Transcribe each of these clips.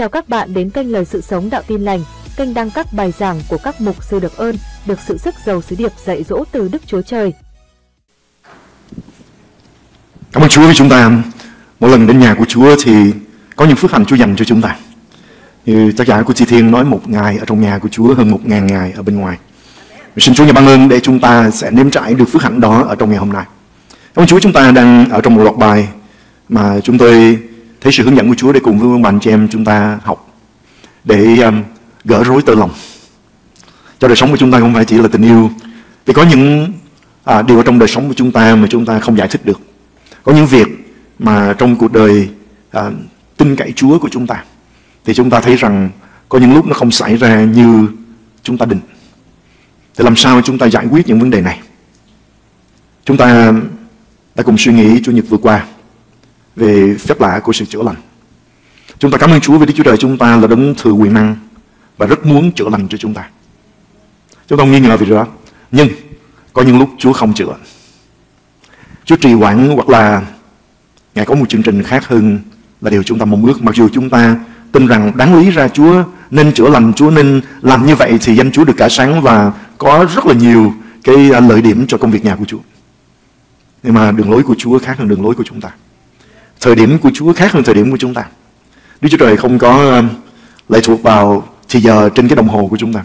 Chào các bạn đến kênh Lời Sự Sống Đạo Tin Lành, kênh đăng các bài giảng của các mục sư được ơn, được sự sức giàu sứ điệp dạy dỗ từ Đức Chúa Trời. Cảm ơn Chúa vì chúng ta mỗi lần đến nhà của Chúa thì có những phước hạnh Chúa dành cho chúng ta. Như tác giả của Thi Thiên nói, 1 ngày ở trong nhà của Chúa hơn 1000 ngày ở bên ngoài. Mình xin Chúa ban ơn để chúng ta sẽ nếm trải được phước hạnh đó ở trong ngày hôm nay. Cảm ơn Chúa, chúng ta đang ở trong một loạt bài mà chúng tôi thấy sự hướng dẫn của Chúa để cùng với ông bà anh chị em chúng ta học để gỡ rối tơ lòng cho đời sống của chúng ta, không phải chỉ là tình yêu, vì có những điều ở trong đời sống của chúng ta mà chúng ta không giải thích được. Có những việc mà trong cuộc đời tin cậy Chúa của chúng ta thì chúng ta thấy rằng có những lúc nó không xảy ra như chúng ta định. Thì làm sao chúng ta giải quyết những vấn đề này? Chúng ta đã cùng suy nghĩ Chủ nhật vừa qua về phép lạ của sự chữa lành. Chúng ta cảm ơn Chúa vì Đức Chúa Trời chúng ta là đấng thừa quyền năng và rất muốn chữa lành cho chúng ta. Chúng ta không nghi ngờ về điều đó. Nhưng có những lúc Chúa không chữa, Chúa trì hoãn, hoặc là Ngài có một chương trình khác hơn là điều chúng ta mong ước. Mặc dù chúng ta tin rằng đáng lý ra Chúa nên chữa lành, Chúa nên làm như vậy thì danh Chúa được cả sáng và có rất là nhiều cái lợi điểm cho công việc nhà của Chúa. Nhưng mà đường lối của Chúa khác hơn đường lối của chúng ta. Thời điểm của Chúa khác hơn thời điểm của chúng ta. Đức Chúa Trời không có lệ thuộc vào thì giờ trên cái đồng hồ của chúng ta.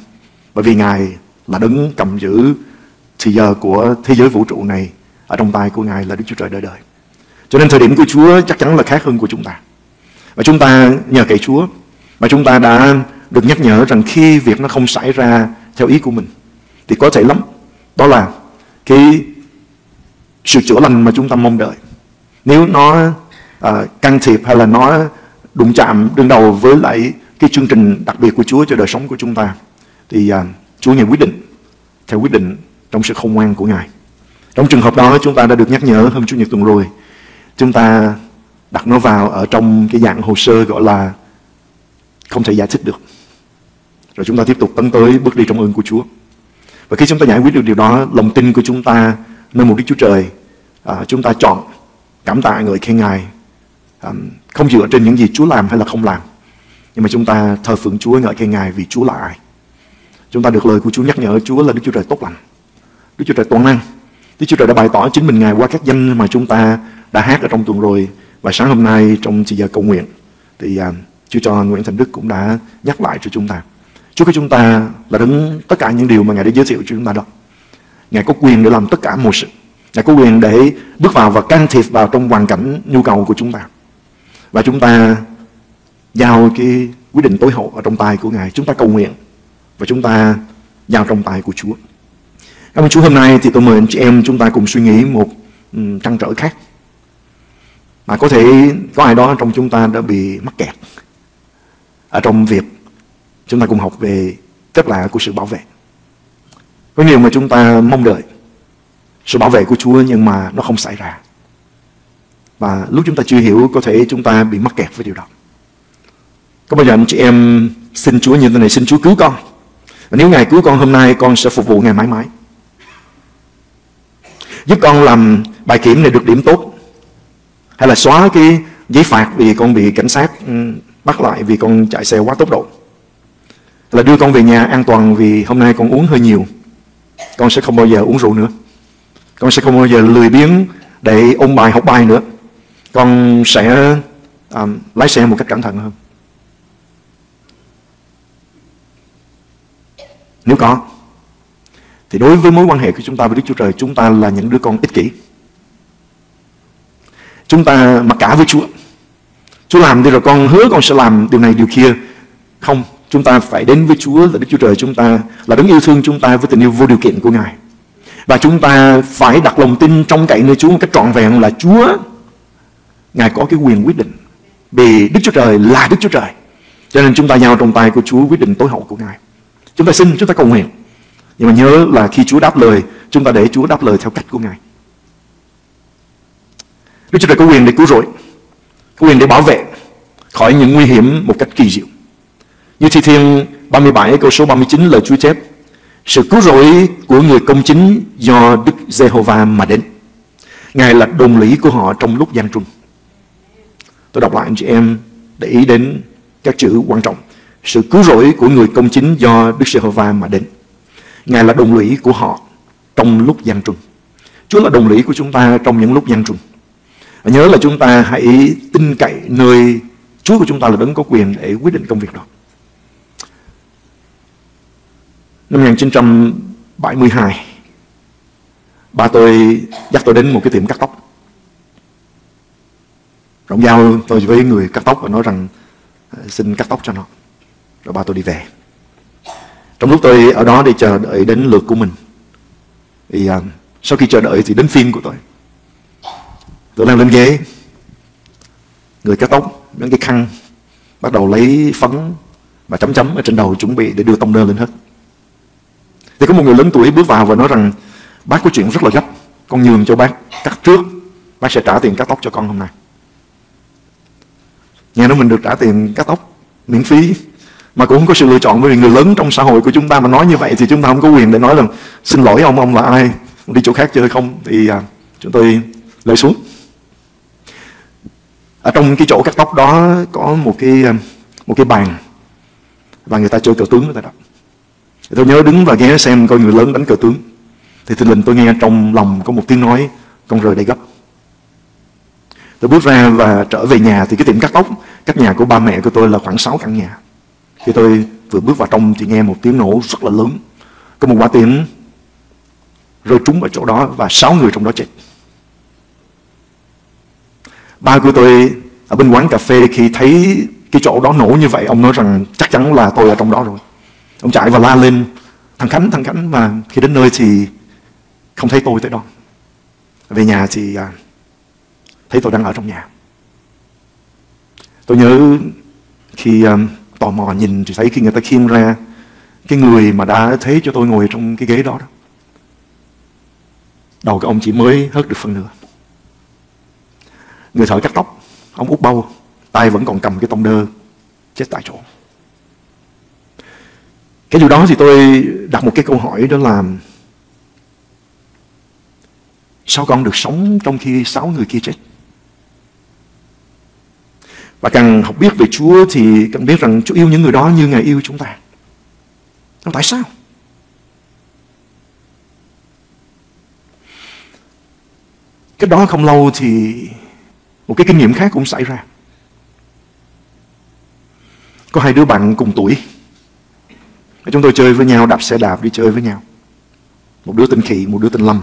Bởi vì Ngài là đấng cầm giữ thì giờ của thế giới vũ trụ này, ở trong tay của Ngài là Đức Chúa Trời đời đời. Cho nên thời điểm của Chúa chắc chắn là khác hơn của chúng ta. Và chúng ta nhờ cậy Chúa mà chúng ta đã được nhắc nhở rằng khi việc nó không xảy ra theo ý của mình thì có thể lắm đó là cái sự chữa lành mà chúng ta mong đợi. Nếu nó can thiệp hay là nó đụng chạm đương đầu với lại cái chương trình đặc biệt của Chúa cho đời sống của chúng ta thì Chúa Ngài quyết định theo quyết định trong sự khôn ngoan của Ngài. Trong trường hợp đó chúng ta đã được nhắc nhở hôm Chủ nhật tuần rồi. Chúng ta đặt nó vào ở trong cái dạng hồ sơ gọi là không thể giải thích được. Rồi chúng ta tiếp tục tấn tới bước đi trong ơn của Chúa. Và khi chúng ta giải quyết được điều đó, lòng tin của chúng ta nơi một Đức Chúa Trời, chúng ta chọn cảm tạ ngợi khen Ngài, không dựa trên những gì Chúa làm hay là không làm, nhưng mà chúng ta thờ phượng Chúa, ngợi khen Ngài vì Chúa là ai. Chúng ta được lời của Chúa nhắc nhở Chúa là Đức Chúa Trời tốt lành, Đức Chúa Trời toàn năng. Đức Chúa Trời đã bày tỏ chính mình Ngài qua các danh mà chúng ta đã hát ở trong tuần rồi. Và sáng hôm nay trong giờ cầu nguyện thì Chúa cho Nguyễn Thành Đức cũng đã nhắc lại cho chúng ta. Chúa của chúng ta là đấng tất cả những điều mà Ngài đã giới thiệu cho chúng ta đó. Ngài có quyền để làm tất cả mọi sự. Ngài có quyền để bước vào và can thiệp vào trong hoàn cảnh nhu cầu của chúng ta. Và chúng ta giao cái quyết định tối hậu ở trong tay của Ngài. Chúng ta cầu nguyện và chúng ta giao trong tay của Chúa. Cảm ơn Chúa, hôm nay thì tôi mời anh chị em chúng ta cùng suy nghĩ một trăn trở khác. Mà có thể có ai đó trong chúng ta đã bị mắc kẹt ở trong việc chúng ta cùng học về phép lạ của sự bảo vệ. Có nhiều mà chúng ta mong đợi sự bảo vệ của Chúa nhưng mà nó không xảy ra. Và lúc chúng ta chưa hiểu, có thể chúng ta bị mắc kẹt với điều đó. Có bao giờ anh chị em xin Chúa như thế này: xin Chúa cứu con. Và nếu Ngài cứu con hôm nay, con sẽ phục vụ Ngài mãi mãi. Giúp con làm bài kiểm này được điểm tốt. Hay là xóa cái giấy phạt vì con bị cảnh sát bắt lại vì con chạy xe quá tốc độ. Hay là đưa con về nhà an toàn vì hôm nay con uống hơi nhiều. Con sẽ không bao giờ uống rượu nữa. Con sẽ không bao giờ lười biếng để ôn bài học bài nữa. Con sẽ lái xe một cách cẩn thận hơn. Nếu có thì đối với mối quan hệ của chúng ta với Đức Chúa Trời, chúng ta là những đứa con ích kỷ. Chúng ta mặc cả với Chúa. Chúa làm thì rồi con hứa con sẽ làm điều này điều kia. Không, chúng ta phải đến với Chúa là Đức Chúa Trời chúng ta, là đấng yêu thương chúng ta với tình yêu vô điều kiện của Ngài. Và chúng ta phải đặt lòng tin trong cậy nơi Chúa một cách trọn vẹn là Chúa Ngài có cái quyền quyết định. Vì Đức Chúa Trời là Đức Chúa Trời, cho nên chúng ta giao trong tay của Chúa quyết định tối hậu của Ngài. Chúng ta xin, chúng ta cầu nguyện. Nhưng mà nhớ là khi Chúa đáp lời, chúng ta để Chúa đáp lời theo cách của Ngài. Đức Chúa Trời có quyền để cứu rỗi, có quyền để bảo vệ khỏi những nguy hiểm một cách kỳ diệu. Như Thi Thiên 37 câu số 39 lời Chúa chép: sự cứu rỗi của người công chính do Đức Giê-hô-va mà đến. Ngài là đồng lý của họ trong lúc gian truân. Tôi đọc lại anh chị em để ý đến các chữ quan trọng. Sự cứu rỗi của người công chính do Đức Giê-hô-va mà đến. Ngài là đồng lũy của họ trong lúc gian truân. Chúa là đồng lũy của chúng ta trong những lúc gian truân. Nhớ là chúng ta hãy tin cậy nơi Chúa của chúng ta là đấng có quyền để quyết định công việc đó. Năm 1972, ba tôi dắt tôi đến một cái tiệm cắt tóc. Rộng giao tôi với người cắt tóc và nói rằng xin cắt tóc cho nó. Rồi ba tôi đi về. Trong lúc tôi ở đó để chờ đợi đến lượt của mình, thì sau khi chờ đợi thì đến phiên của tôi. Tôi đang lên ghế, người cắt tóc đến cái khăn, bắt đầu lấy phấn và chấm chấm ở trên đầu chuẩn bị để đưa tông nơ lên hết. Thì có một người lớn tuổi bước vào và nói rằng bác có chuyện rất là gấp, con nhường cho bác cắt trước, bác sẽ trả tiền cắt tóc cho con hôm nay. Nghe nói mình được trả tiền cắt tóc miễn phí mà cũng không có sự lựa chọn, bởi vì người lớn trong xã hội của chúng ta mà nói như vậy thì chúng ta không có quyền để nói rằng xin lỗi ông là ai, đi chỗ khác chơi không, thì chúng tôi lễ xuống. Ở trong cái chỗ cắt tóc đó có một cái bàn và người ta chơi cờ tướng ở tại đó. Tôi nhớ đứng và ghé xem coi người lớn đánh cờ tướng. Thì thình lình tôi nghe trong lòng có một tiếng nói: con rời đây gấp. Tôi bước ra và trở về nhà thì cái tiệm cắt tóc cách nhà của ba mẹ của tôi là khoảng 6 căn nhà. Khi tôi vừa bước vào trong thì nghe một tiếng nổ rất là lớn. Có một quả tiễn rơi trúng ở chỗ đó và 6 người trong đó chết. Ba của tôi ở bên quán cà phê khi thấy cái chỗ đó nổ như vậy, ông nói rằng chắc chắn là tôi ở trong đó rồi. Ông chạy và la lên: thằng Khánh. Và khi đến nơi thì không thấy tôi tới đó. Về nhà thì thấy tôi đang ở trong nhà. Tôi nhớ khi tò mò nhìn thì thấy khi người ta khiêng ra cái người mà đã thế cho tôi ngồi trong cái ghế đó. Đầu cái ông chỉ mới hớt được phần nửa. Người thợ cắt tóc, ông úp bâu, tay vẫn còn cầm cái tông đơ, chết tại chỗ. Cái điều đó thì tôi đặt một cái câu hỏi, đó là sao con được sống trong khi 6 người kia chết? Và càng học biết về Chúa thì càng biết rằng Chúa yêu những người đó như Ngài yêu chúng ta. Nhưng tại sao? Cái đó không lâu thì một cái kinh nghiệm khác cũng xảy ra. Có hai đứa bạn cùng tuổi. Chúng tôi chơi với nhau, đạp xe đạp đi chơi với nhau. Một đứa tên Khỉ, một đứa tên Lâm.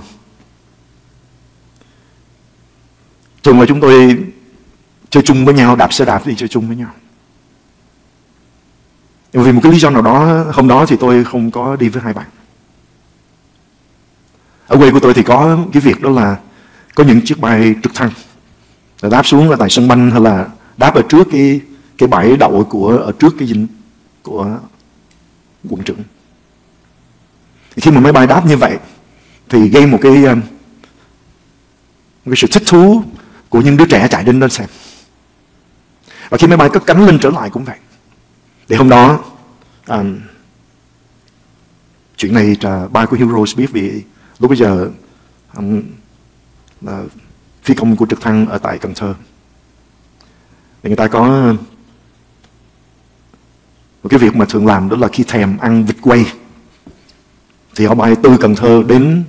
Thường là chúng tôi chơi chung với nhau, đạp xe đạp đi chơi chung với nhau. Nhưng vì một cái lý do nào đó, hôm đó thì tôi không có đi với hai bạn. Ở quê của tôi thì có cái việc đó là có những chiếc bay trực thăng. Là đáp xuống là tại sân banh hay là đáp ở trước cái bãi đậu của ở trước cái dinh của quận trưởng. Khi mà máy bay đáp như vậy thì gây một cái sự thích thú của những đứa trẻ chạy đến đó xem. Và khi máy bay cất cánh lên trở lại cũng vậy. Thì hôm đó chuyện này ba của Heroes biết, vì lúc bây giờ là phi công của trực thăng ở tại Cần Thơ. Thì người ta có một cái việc mà thường làm, đó là khi thèm ăn vịt quay thì họ bay từ Cần Thơ đến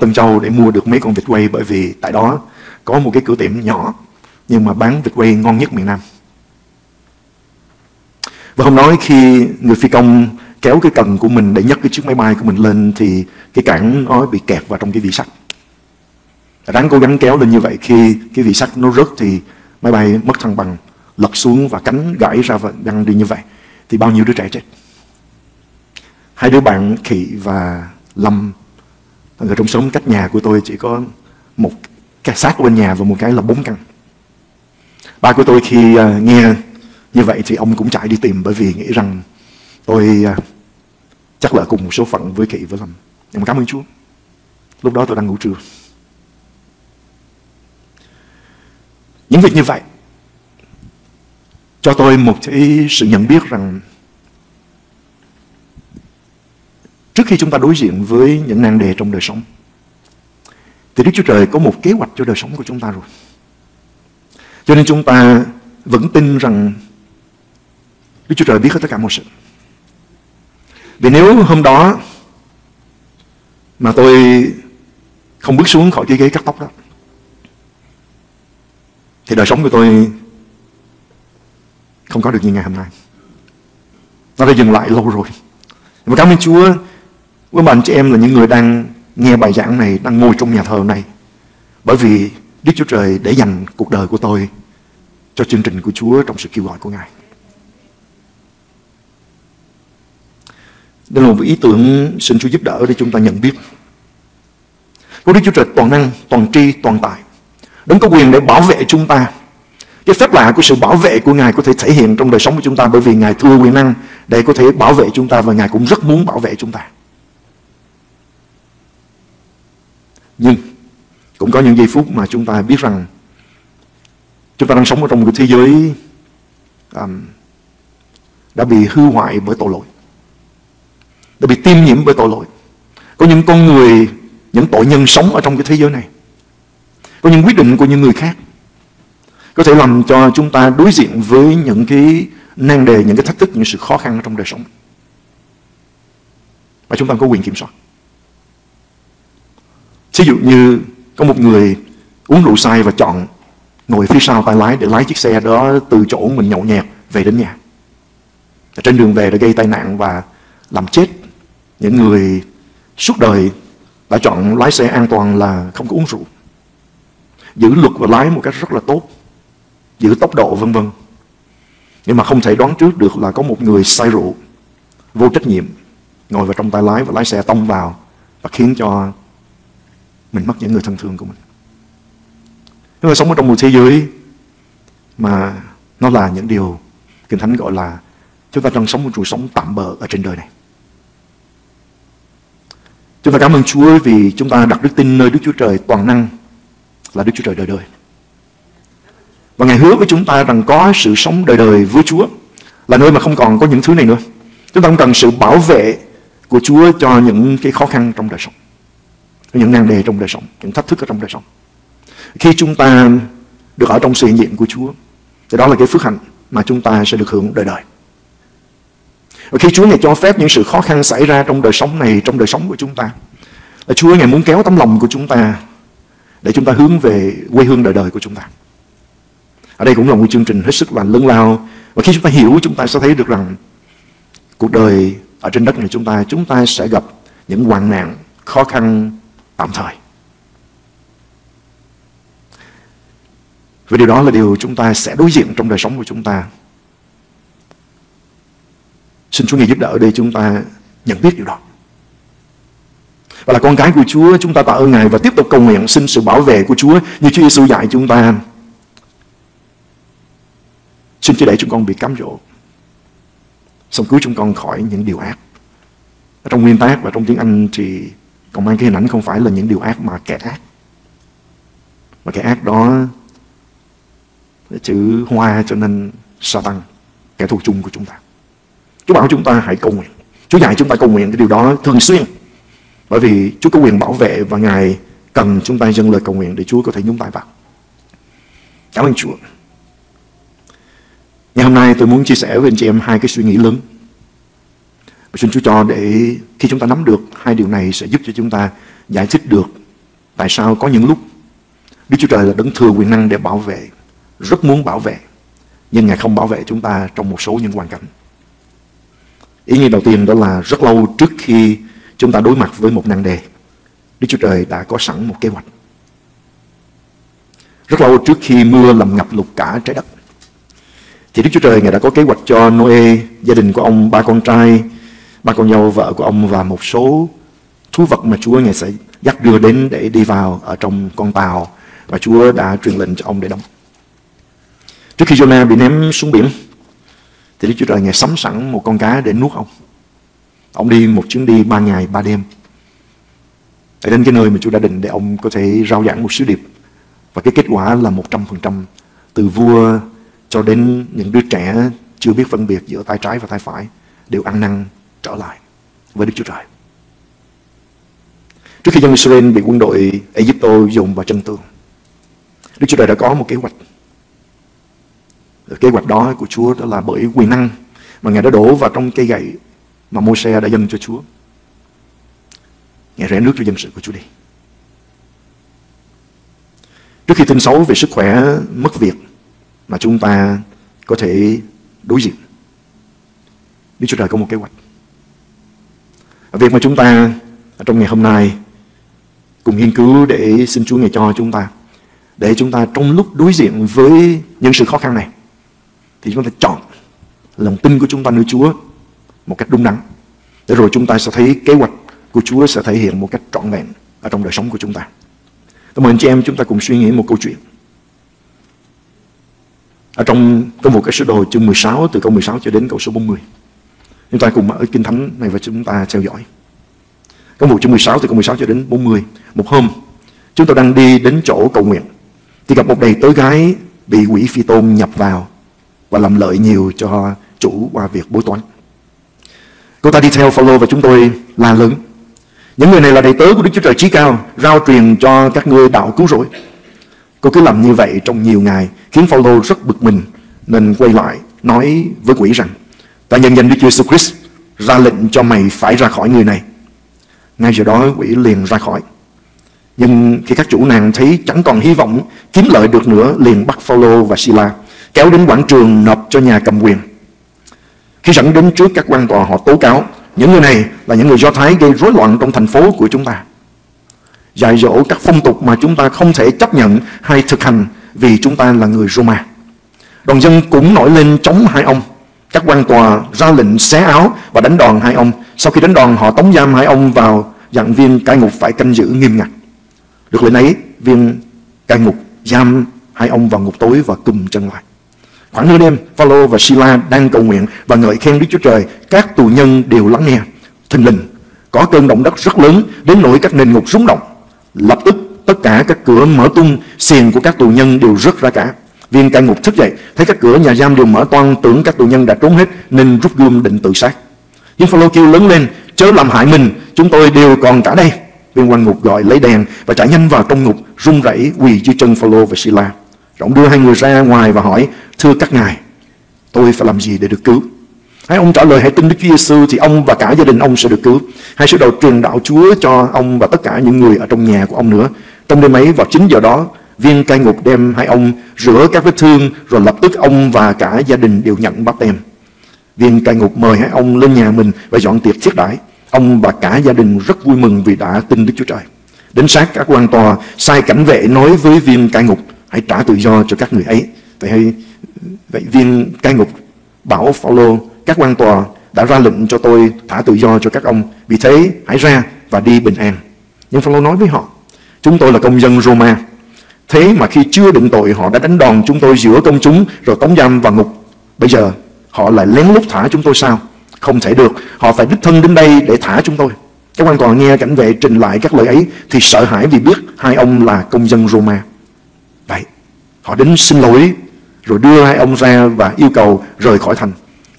Tân Châu để mua được mấy con vịt quay, bởi vì tại đó có một cái cửa tiệm nhỏ nhưng mà bán vịt quay ngon nhất miền Nam. Và hôm nói khi người phi công kéo cái cần của mình để nhấc cái chiếc máy bay của mình lên thì cái cản nó bị kẹt vào trong cái vỉ sắt. Ráng cố gắng kéo lên như vậy, khi cái vỉ sắt nó rớt thì máy bay mất thăng bằng, lật xuống và cánh gãy ra và đang đi như vậy. Thì bao nhiêu đứa trẻ chết. Hai đứa bạn Khỉ và Lâm ở trong xóm cách nhà của tôi chỉ có một cái xác bên nhà và một cái là 4 căn. Ba của tôi khi nghe như vậy thì ông cũng chạy đi tìm, bởi vì nghĩ rằng tôi chắc là cùng một số phận với Khỉ với Lâm. Nhưng mà cảm ơn Chúa, lúc đó tôi đang ngủ trưa. Những việc như vậy cho tôi một cái sự nhận biết rằng trước khi chúng ta đối diện với những nan đề trong đời sống thì Đức Chúa Trời có một kế hoạch cho đời sống của chúng ta rồi. Cho nên chúng ta vẫn tin rằng Đức Chúa Trời biết hết tất cả mọi sự. Vì nếu hôm đó mà tôi không bước xuống khỏi cái ghế cắt tóc đó, thì đời sống của tôi không có được như ngày hôm nay. Nó đã dừng lại lâu rồi. Và cảm ơn Chúa, quý bạn chị em là những người đang nghe bài giảng này, đang ngồi trong nhà thờ này. Bởi vì Đức Chúa Trời để dành cuộc đời của tôi cho chương trình của Chúa trong sự kêu gọi của Ngài. Đây là một ý tưởng xin Chúa giúp đỡ để chúng ta nhận biết. Có Đức Chúa Trời toàn năng, toàn tri, toàn tài. Đấng có quyền để bảo vệ chúng ta. Cái phép lạ của sự bảo vệ của Ngài có thể thể hiện trong đời sống của chúng ta, bởi vì Ngài thừa quyền năng để có thể bảo vệ chúng ta, và Ngài cũng rất muốn bảo vệ chúng ta. Nhưng cũng có những giây phút mà chúng ta biết rằng chúng ta đang sống ở trong một thế giới đã bị hư hoại bởi tội lỗi, đã bị tiêm nhiễm bởi tội lỗi. Có những con người, những tội nhân sống ở trong cái thế giới này. Có những quyết định của những người khác có thể làm cho chúng ta đối diện với những cái nan đề, những cái thách thức, những sự khó khăn trong đời sống. Và chúng ta có quyền kiểm soát. Ví dụ như có một người uống rượu say và chọn ngồi phía sau tay lái để lái chiếc xe đó từ chỗ mình nhậu nhẹt về đến nhà. Ở trên đường về đã gây tai nạn và làm chết những người suốt đời đã chọn lái xe an toàn là không có uống rượu, giữ luật và lái một cách rất là tốt, giữ tốc độ vân vân. Nhưng mà không thể đoán trước được là có một người say rượu, vô trách nhiệm, ngồi vào trong tay lái và lái xe tông vào và khiến cho mình mất những người thân thương của mình. Chúng ta sống ở trong một thế giới mà nó là những điều Kinh Thánh gọi là chúng ta đang sống một cuộc sống tạm bợ ở trên đời này. Chúng ta cảm ơn Chúa vì chúng ta đặt đức tin nơi Đức Chúa Trời toàn năng là Đức Chúa Trời đời đời. Và Ngài hứa với chúng ta rằng có sự sống đời đời với Chúa, là nơi mà không còn có những thứ này nữa. Chúng ta không cần sự bảo vệ của Chúa cho những cái khó khăn trong đời sống, những nan đề trong đời sống, những thách thức ở trong đời sống. Khi chúng ta được ở trong sự hiện diện của Chúa, thì đó là cái phước hạnh mà chúng ta sẽ được hưởng đời đời. Và khi Chúa Ngài cho phép những sự khó khăn xảy ra trong đời sống này, trong đời sống của chúng ta, là Chúa Ngài muốn kéo tấm lòng của chúng ta để chúng ta hướng về quê hương đời đời của chúng ta. Ở đây cũng là một chương trình hết sức là lớn lao. Và khi chúng ta hiểu, chúng ta sẽ thấy được rằng cuộc đời ở trên đất này chúng ta sẽ gặp những hoạn nạn, khó khăn tạm thời. Và điều đó là điều chúng ta sẽ đối diện trong đời sống của chúng ta. Xin Chúa Ngài giúp đỡ để chúng ta nhận biết điều đó. Và là con cái của Chúa, chúng ta tạ ơn Ngài và tiếp tục cầu nguyện xin sự bảo vệ của Chúa như Chúa Giê-xu dạy chúng ta. Xin Chúa để chúng con bị cám dỗ, xong cứu chúng con khỏi những điều ác. Trong nguyên tác và trong tiếng Anh thì còn mang cái hình ảnh không phải là những điều ác mà kẻ ác. Mà kẻ ác đó chữ hoa cho nên Satan, kẻ thù chung của chúng ta. Chúa bảo chúng ta hãy cầu nguyện. Chúa dạy chúng ta cầu nguyện cái điều đó thường xuyên. Bởi vì Chúa có quyền bảo vệ và Ngài cần chúng ta dâng lời cầu nguyện để Chúa có thể nhúng tay vào. Cảm ơn Chúa. Ngày hôm nay tôi muốn chia sẻ với anh chị em hai cái suy nghĩ lớn. Xin Chúa cho để khi chúng ta nắm được hai điều này sẽ giúp cho chúng ta giải thích được tại sao có những lúc Đức Chúa Trời là đấng thừa quyền năng để bảo vệ, rất muốn bảo vệ, nhưng Ngài không bảo vệ chúng ta trong một số những hoàn cảnh. Ý nghĩa đầu tiên đó là rất lâu trước khi chúng ta đối mặt với một nan đề, Đức Chúa Trời đã có sẵn một kế hoạch. Rất lâu trước khi mưa làm ngập lụt cả trái đất, thì Đức Chúa Trời Ngài đã có kế hoạch cho Noe, gia đình của ông, ba con trai, ba con dâu, vợ của ông và một số thú vật mà Chúa Ngài sẽ dắt đưa đến để đi vào ở trong con tàu và Chúa đã truyền lệnh cho ông để đóng. Trước khi Giô-na bị ném xuống biển, thì Đức Chúa Trời Ngài sắm sẵn một con cá để nuốt ông. Ông đi một chuyến đi 3 ngày 3 đêm để đến cái nơi mà Chúa đã định để ông có thể rao giảng một sứ điệp. Và cái kết quả là 100%, từ vua cho đến những đứa trẻ chưa biết phân biệt giữa tay trái và tay phải đều ăn năn trở lại với Đức Chúa Trời. Trước khi dân Israel bị quân đội Egypto dồn vào chân tường, Đức Chúa Trời đã có một kế hoạch. Kế hoạch đó của Chúa đó là bởi quyền năng mà Ngài đã đổ vào trong cây gậy mà Mô-xê đã dâng cho Chúa. Ngài rẽ nước cho dân sự của Chúa đi. Trước khi tin xấu về sức khỏe, mất việc mà chúng ta có thể đối diện, Đức Chúa Trời có một kế hoạch. Việc mà chúng ta trong ngày hôm nay cùng nghiên cứu để xin Chúa Ngài cho chúng ta, để chúng ta trong lúc đối diện với những sự khó khăn này, thì chúng ta chọn lòng tin của chúng ta nơi Chúa một cách đúng đắn, để rồi chúng ta sẽ thấy kế hoạch của Chúa sẽ thể hiện một cách trọn vẹn ở trong đời sống của chúng ta. Tôi mời anh chị em chúng ta cùng suy nghĩ một câu chuyện ở trong Công vụ các sứ đồ chương 16, từ câu 16 cho đến câu số 40. Chúng ta cùng mở Kinh Thánh này và chúng ta theo dõi. Công vụ chương 16 từ câu 16 cho đến 40. Một hôm, chúng tôi đang đi đến chỗ cầu nguyện thì gặp một đầy tớ gái bị quỷ phi tôn nhập vào và làm lợi nhiều cho chủ qua việc bói toán. Cô ta đi theo Phaolô và chúng tôi la lớn: những người này là đầy tớ của Đức Chúa Trời Chí Cao, rao truyền cho các ngươi đạo cứu rỗi. Cô cứ làm như vậy trong nhiều ngày khiến Phaolô rất bực mình, nên quay lại nói với quỷ rằng: ta nhân danh Đức Chúa Jesus Christ ra lệnh cho mày phải ra khỏi người này. Ngay giờ đó quỷ liền ra khỏi. Nhưng khi các chủ nàng thấy chẳng còn hy vọng kiếm lợi được nữa, liền bắt Phaolô và Si-la kéo đến quảng trường nộp cho nhà cầm quyền. Khi dẫn đến trước các quan tòa, họ tố cáo: những người này là những người Do Thái gây rối loạn trong thành phố của chúng ta, dạy dỗ các phong tục mà chúng ta không thể chấp nhận hay thực hành vì chúng ta là người Roma. Đoàn dân cũng nổi lên chống hai ông. Các quan tòa ra lệnh xé áo và đánh đòn hai ông. Sau khi đánh đòn, họ tống giam hai ông vào dặn viên cai ngục phải canh giữ nghiêm ngặt. Được lệnh ấy, viên cai ngục giam hai ông vào ngục tối và cùm chân lại. Khoảng nửa đêm, Phaolô và Si-la đang cầu nguyện và ngợi khen Đức Chúa Trời. Các tù nhân đều lắng nghe. Thình lình có cơn động đất rất lớn đến nỗi các nền ngục rung động. Lập tức tất cả các cửa mở tung, xiềng của các tù nhân đều rớt ra cả. Viên cai ngục thức dậy, thấy các cửa nhà giam đều mở toang, tưởng các tù nhân đã trốn hết nên rút gươm định tự sát. Nhưng Phaolô kêu lớn lên: chớ làm hại mình, chúng tôi đều còn cả đây. Viên quan ngục gọi lấy đèn và chạy nhanh vào trong ngục, run rẩy quỳ dưới chân Phaolô và Si-la. Rộng đưa hai người ra ngoài và hỏi: thưa các ngài, tôi phải làm gì để được cứu? Hai ông trả lời: hãy tin Đức Chúa Giêsu thì ông và cả gia đình ông sẽ được cứu. Hãy sứ đồ truyền đạo Chúa cho ông và tất cả những người ở trong nhà của ông nữa. Trong đêm ấy vào 9 giờ đó, viên cai ngục đem hai ông rửa các vết thương, rồi lập tức ông và cả gia đình đều nhận báp têm. Viên cai ngục mời hai ông lên nhà mình và dọn tiệc thiết đãi. Ông và cả gia đình rất vui mừng vì đã tin Đức Chúa Trời. Đến sáng, các quan tòa sai cảnh vệ nói với viên cai ngục: hãy trả tự do cho các người ấy. Vậy viên cai ngục bảo Phaolô: các quan tòa đã ra lệnh cho tôi thả tự do cho các ông, vì thế hãy ra và đi bình an. Nhưng Phaolô nói với họ: chúng tôi là công dân Roma, thế mà khi chưa định tội họ đã đánh đòn chúng tôi giữa công chúng, rồi tống giam vào ngục. Bây giờ họ lại lén lút thả chúng tôi sao? Không thể được, họ phải đích thân đến đây để thả chúng tôi. Các quan tòa nghe cảnh vệ trình lại các lời ấy thì sợ hãi vì biết hai ông là công dân Roma. Vậy họ đến xin lỗi rồi đưa hai ông ra và yêu cầu rời khỏi thành.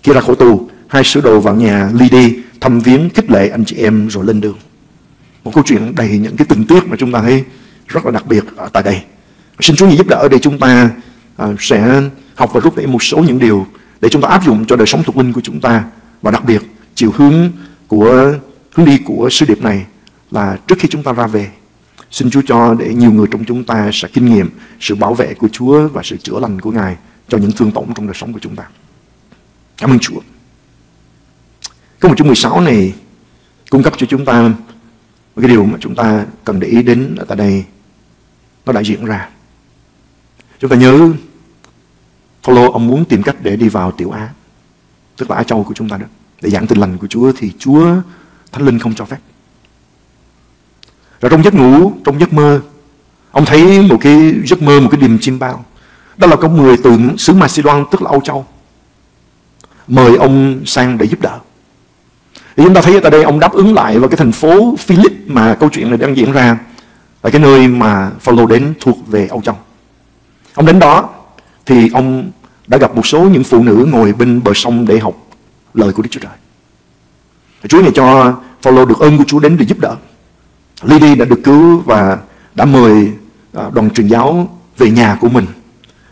Khi ra khỏi tù, hai sứ đồ vào nhà Lydie thăm viếng, khích lệ anh chị em rồi lên đường. Một câu chuyện đầy những cái tình tiết mà chúng ta thấy rất là đặc biệt ở tại đây. Xin Chúa giúp đỡ để chúng ta sẽ học và rút ra một số những điều để chúng ta áp dụng cho đời sống thuộc linh của chúng ta. Và đặc biệt, chiều hướng đi của sứ điệp này là trước khi chúng ta ra về, xin Chúa cho để nhiều người trong chúng ta sẽ kinh nghiệm sự bảo vệ của Chúa và sự chữa lành của Ngài cho những thương tổn trong đời sống của chúng ta. Cảm ơn Chúa. Câu 16 này cung cấp cho chúng ta một cái điều mà chúng ta cần để ý đến ở tại đây. Nó đã diễn ra. Chúng ta nhớ Phaolô, ông muốn tìm cách để đi vào Tiểu Á, tức là Á Châu của chúng ta đó, để giảng tin lành của Chúa, thì Chúa Thánh Linh không cho phép. Rồi trong giấc ngủ, trong giấc mơ, ông thấy một cái giấc mơ, một cái điềm chim bao. Đó là con người từ xứ Macedonia, tức là Âu Châu, mời ông sang để giúp đỡ. Thì chúng ta thấy tại đây ông đáp ứng lại vào cái thành phố Philip mà câu chuyện này đang diễn ra, là cái nơi mà Phaolô đến thuộc về Âu Châu. Ông đến đó thì ông đã gặp một số những phụ nữ ngồi bên bờ sông để học lời của Đức Chúa Trời. Chúa này cho Phaolô được ơn của Chúa đến để giúp đỡ. Lydie đã được cứu và đã mời đoàn truyền giáo về nhà của mình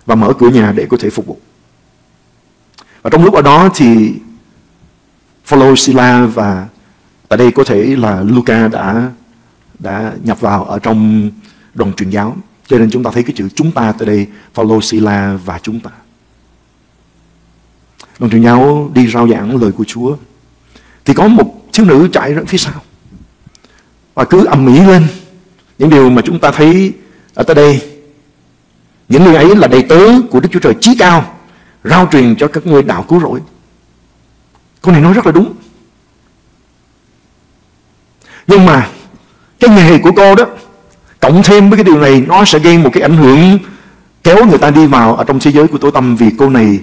và mở cửa nhà để có thể phục vụ. Và trong lúc ở đó thì Phaolô, Si-la và tại đây có thể là Luca đã nhập vào ở trong đồng truyền giáo. Cho nên chúng ta thấy cái chữ chúng ta tại đây, Phaolô, Si-la và chúng ta. Đồng truyền giáo đi rao giảng lời của Chúa. Thì có một thiếu nữ chạy ra phía sau và cứ ầm ĩ lên. Những điều mà chúng ta thấy ở tại đây, những người ấy là đầy tớ của Đức Chúa Trời Chí Cao, rao truyền cho các ngươi đạo cứu rỗi. Câu này nói rất là đúng. Nhưng mà cái nghề của cô đó, cộng thêm với cái điều này, nó sẽ gây một cái ảnh hưởng kéo người ta đi vào ở trong thế giới của tối tăm. Vì cô này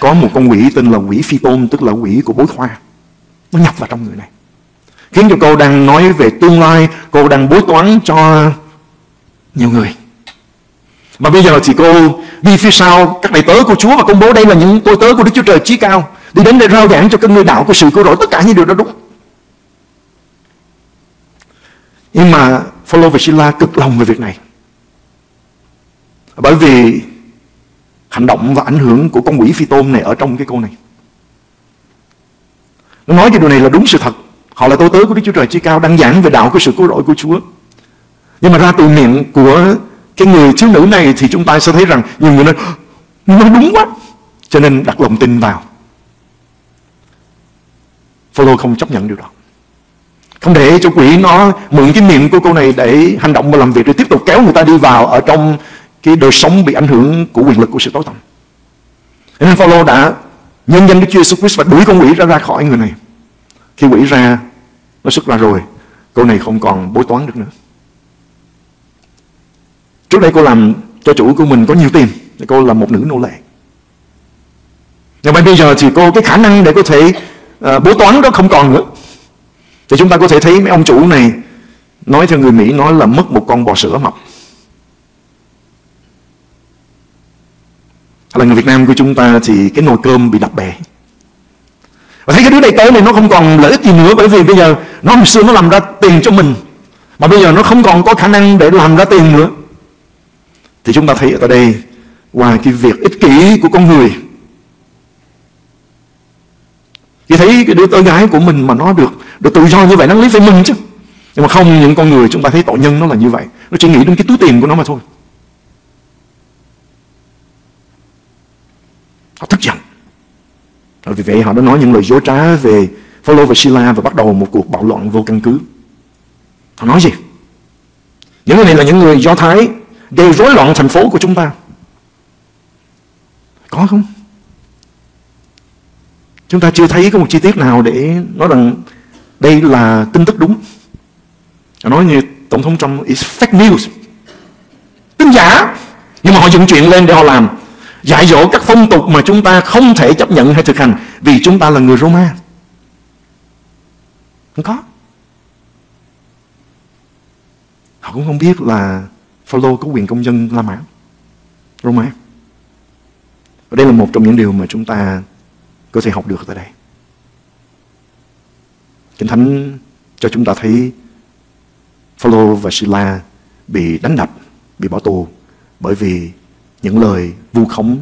có một con quỷ tên là quỷ phi tôn, tức là quỷ của bối hoa. Nó nhập vào trong người này, khiến cho cô đang nói về tương lai, cô đang bói toán cho nhiều người. Mà bây giờ thì cô đi phía sau các đầy tớ của Chúa và công bố đây là những tôi tớ của Đức Chúa Trời Chí Cao, đi đến để rao giảng cho các người đạo của sự cứu rỗi. Tất cả những điều đó đúng. Nhưng mà Phaolô và Si-la cực lòng về việc này, bởi vì hành động và ảnh hưởng của con quỷ phi tôm này ở trong cái cô này. Nó nói cái điều này là đúng sự thật. Họ là tôi tớ của Đức Chúa Trời Chí Cao, đang giảng về đạo của sự cứu rỗi của Chúa. Nhưng mà ra từ miệng của cái người thiếu nữ này thì chúng ta sẽ thấy rằng nhiều người nói đúng quá, cho nên đặt lòng tin vào. Phaolô không chấp nhận điều đó, không để cho quỷ nó mượn cái miệng của cô này để hành động và làm việc, rồi tiếp tục kéo người ta đi vào ở trong cái đời sống bị ảnh hưởng của quyền lực của sự tối tăm. Nên Phaolô đã nhân danh Đức Chúa Jesus Christ và đuổi con quỷ ra khỏi người này. Khi quỷ ra, nó xuất ra rồi, cô này không còn bói toán được nữa. Trước đây cô làm cho chủ của mình có nhiều tiền, cô là một nữ nô lệ. Nhưng mà bây giờ thì cô cái khả năng để có thể bói toán đó không còn nữa. Thì chúng ta có thể thấy mấy ông chủ này, nói theo người Mỹ nói là mất một con bò sữa mập. Là người Việt Nam của chúng ta thì cái nồi cơm bị đập bể. Và thấy cái đứa đầy tớ này nó không còn lợi ích gì nữa, bởi vì bây giờ nó hồi xưa nó làm ra tiền cho mình, mà bây giờ nó không còn có khả năng để làm ra tiền nữa. Thì chúng ta thấy ở đây, qua cái việc ích kỷ của con người, thì thấy cái đứa tớ gái của mình mà nó được tự do như vậy, nó lấy phải mình chứ. Nhưng mà không, những con người chúng ta thấy tội nhân nó là như vậy, nó chỉ nghĩ đến cái túi tiền của nó mà thôi. Họ tức giận. Vì vậy họ đã nói những lời dối trá về Phaolô và Si-la và bắt đầu một cuộc bạo loạn vô căn cứ. Họ nói gì? Những người này là những người Do Thái gây rối loạn thành phố của chúng ta. Có không? Chúng ta chưa thấy có một chi tiết nào để nói rằng đây là tin tức đúng. Họ nói như Tổng thống Trump is fake news, tin giả. Nhưng mà họ dựng chuyện lên để họ làm, dạy dỗ các phong tục mà chúng ta không thể chấp nhận hay thực hành, vì chúng ta là người Roma. Không có. Họ cũng không biết là Phaolô có quyền công dân La Mã, Roma. Và đây là một trong những điều mà chúng ta có thể học được tại đây. Kinh Thánh cho chúng ta thấy Phaolô và Si-la bị đánh đập, bị bỏ tù, bởi vì những lời vu khống,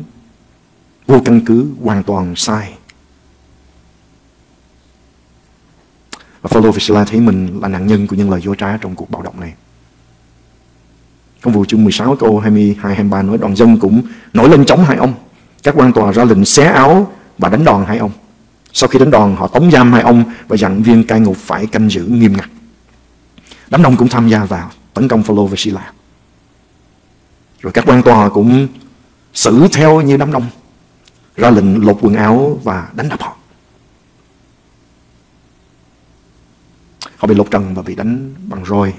vô căn cứ, hoàn toàn sai. Và Phaolô và Si-la thấy mình là nạn nhân của những lời dối trá trong cuộc bạo động này. Công vụ chương 16 câu 22-23 nói đoàn dân cũng nổi lên chống hai ông. Các quan tòa ra lệnh xé áo và đánh đòn hai ông. Sau khi đánh đòn, họ tống giam hai ông và dặn viên cai ngục phải canh giữ nghiêm ngặt. Đám đông cũng tham gia vào tấn công Phaolô và Si-la. Rồi các quan tòa cũng xử theo như đám đông, ra lệnh lột quần áo và đánh đập họ. Họ bị lột trần và bị đánh bằng roi.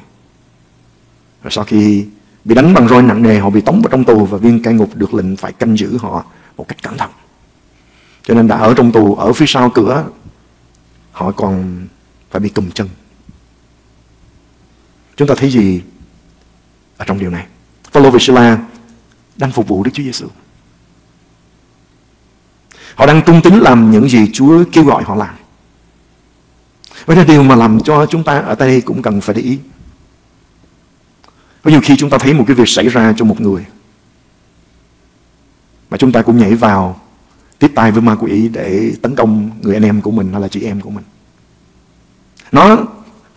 Rồi sau khi bị đánh bằng roi nặng nề, họ bị tống vào trong tù và viên cai ngục được lệnh phải canh giữ họ một cách cẩn thận. Cho nên đã ở trong tù, ở phía sau cửa, họ còn phải bị cùm chân. Chúng ta thấy gì ở trong điều này? Phaolô và Si-la đang phục vụ Đức Chúa Giê-xu. Họ đang trung tín làm những gì Chúa kêu gọi họ làm. Với cái điều mà làm cho chúng ta ở đây cũng cần phải để ý. Có nhiều khi chúng ta thấy một cái việc xảy ra cho một người, mà chúng ta cũng nhảy vào tiếp tay với ma quỷ để tấn công người anh em của mình hay là chị em của mình. Nó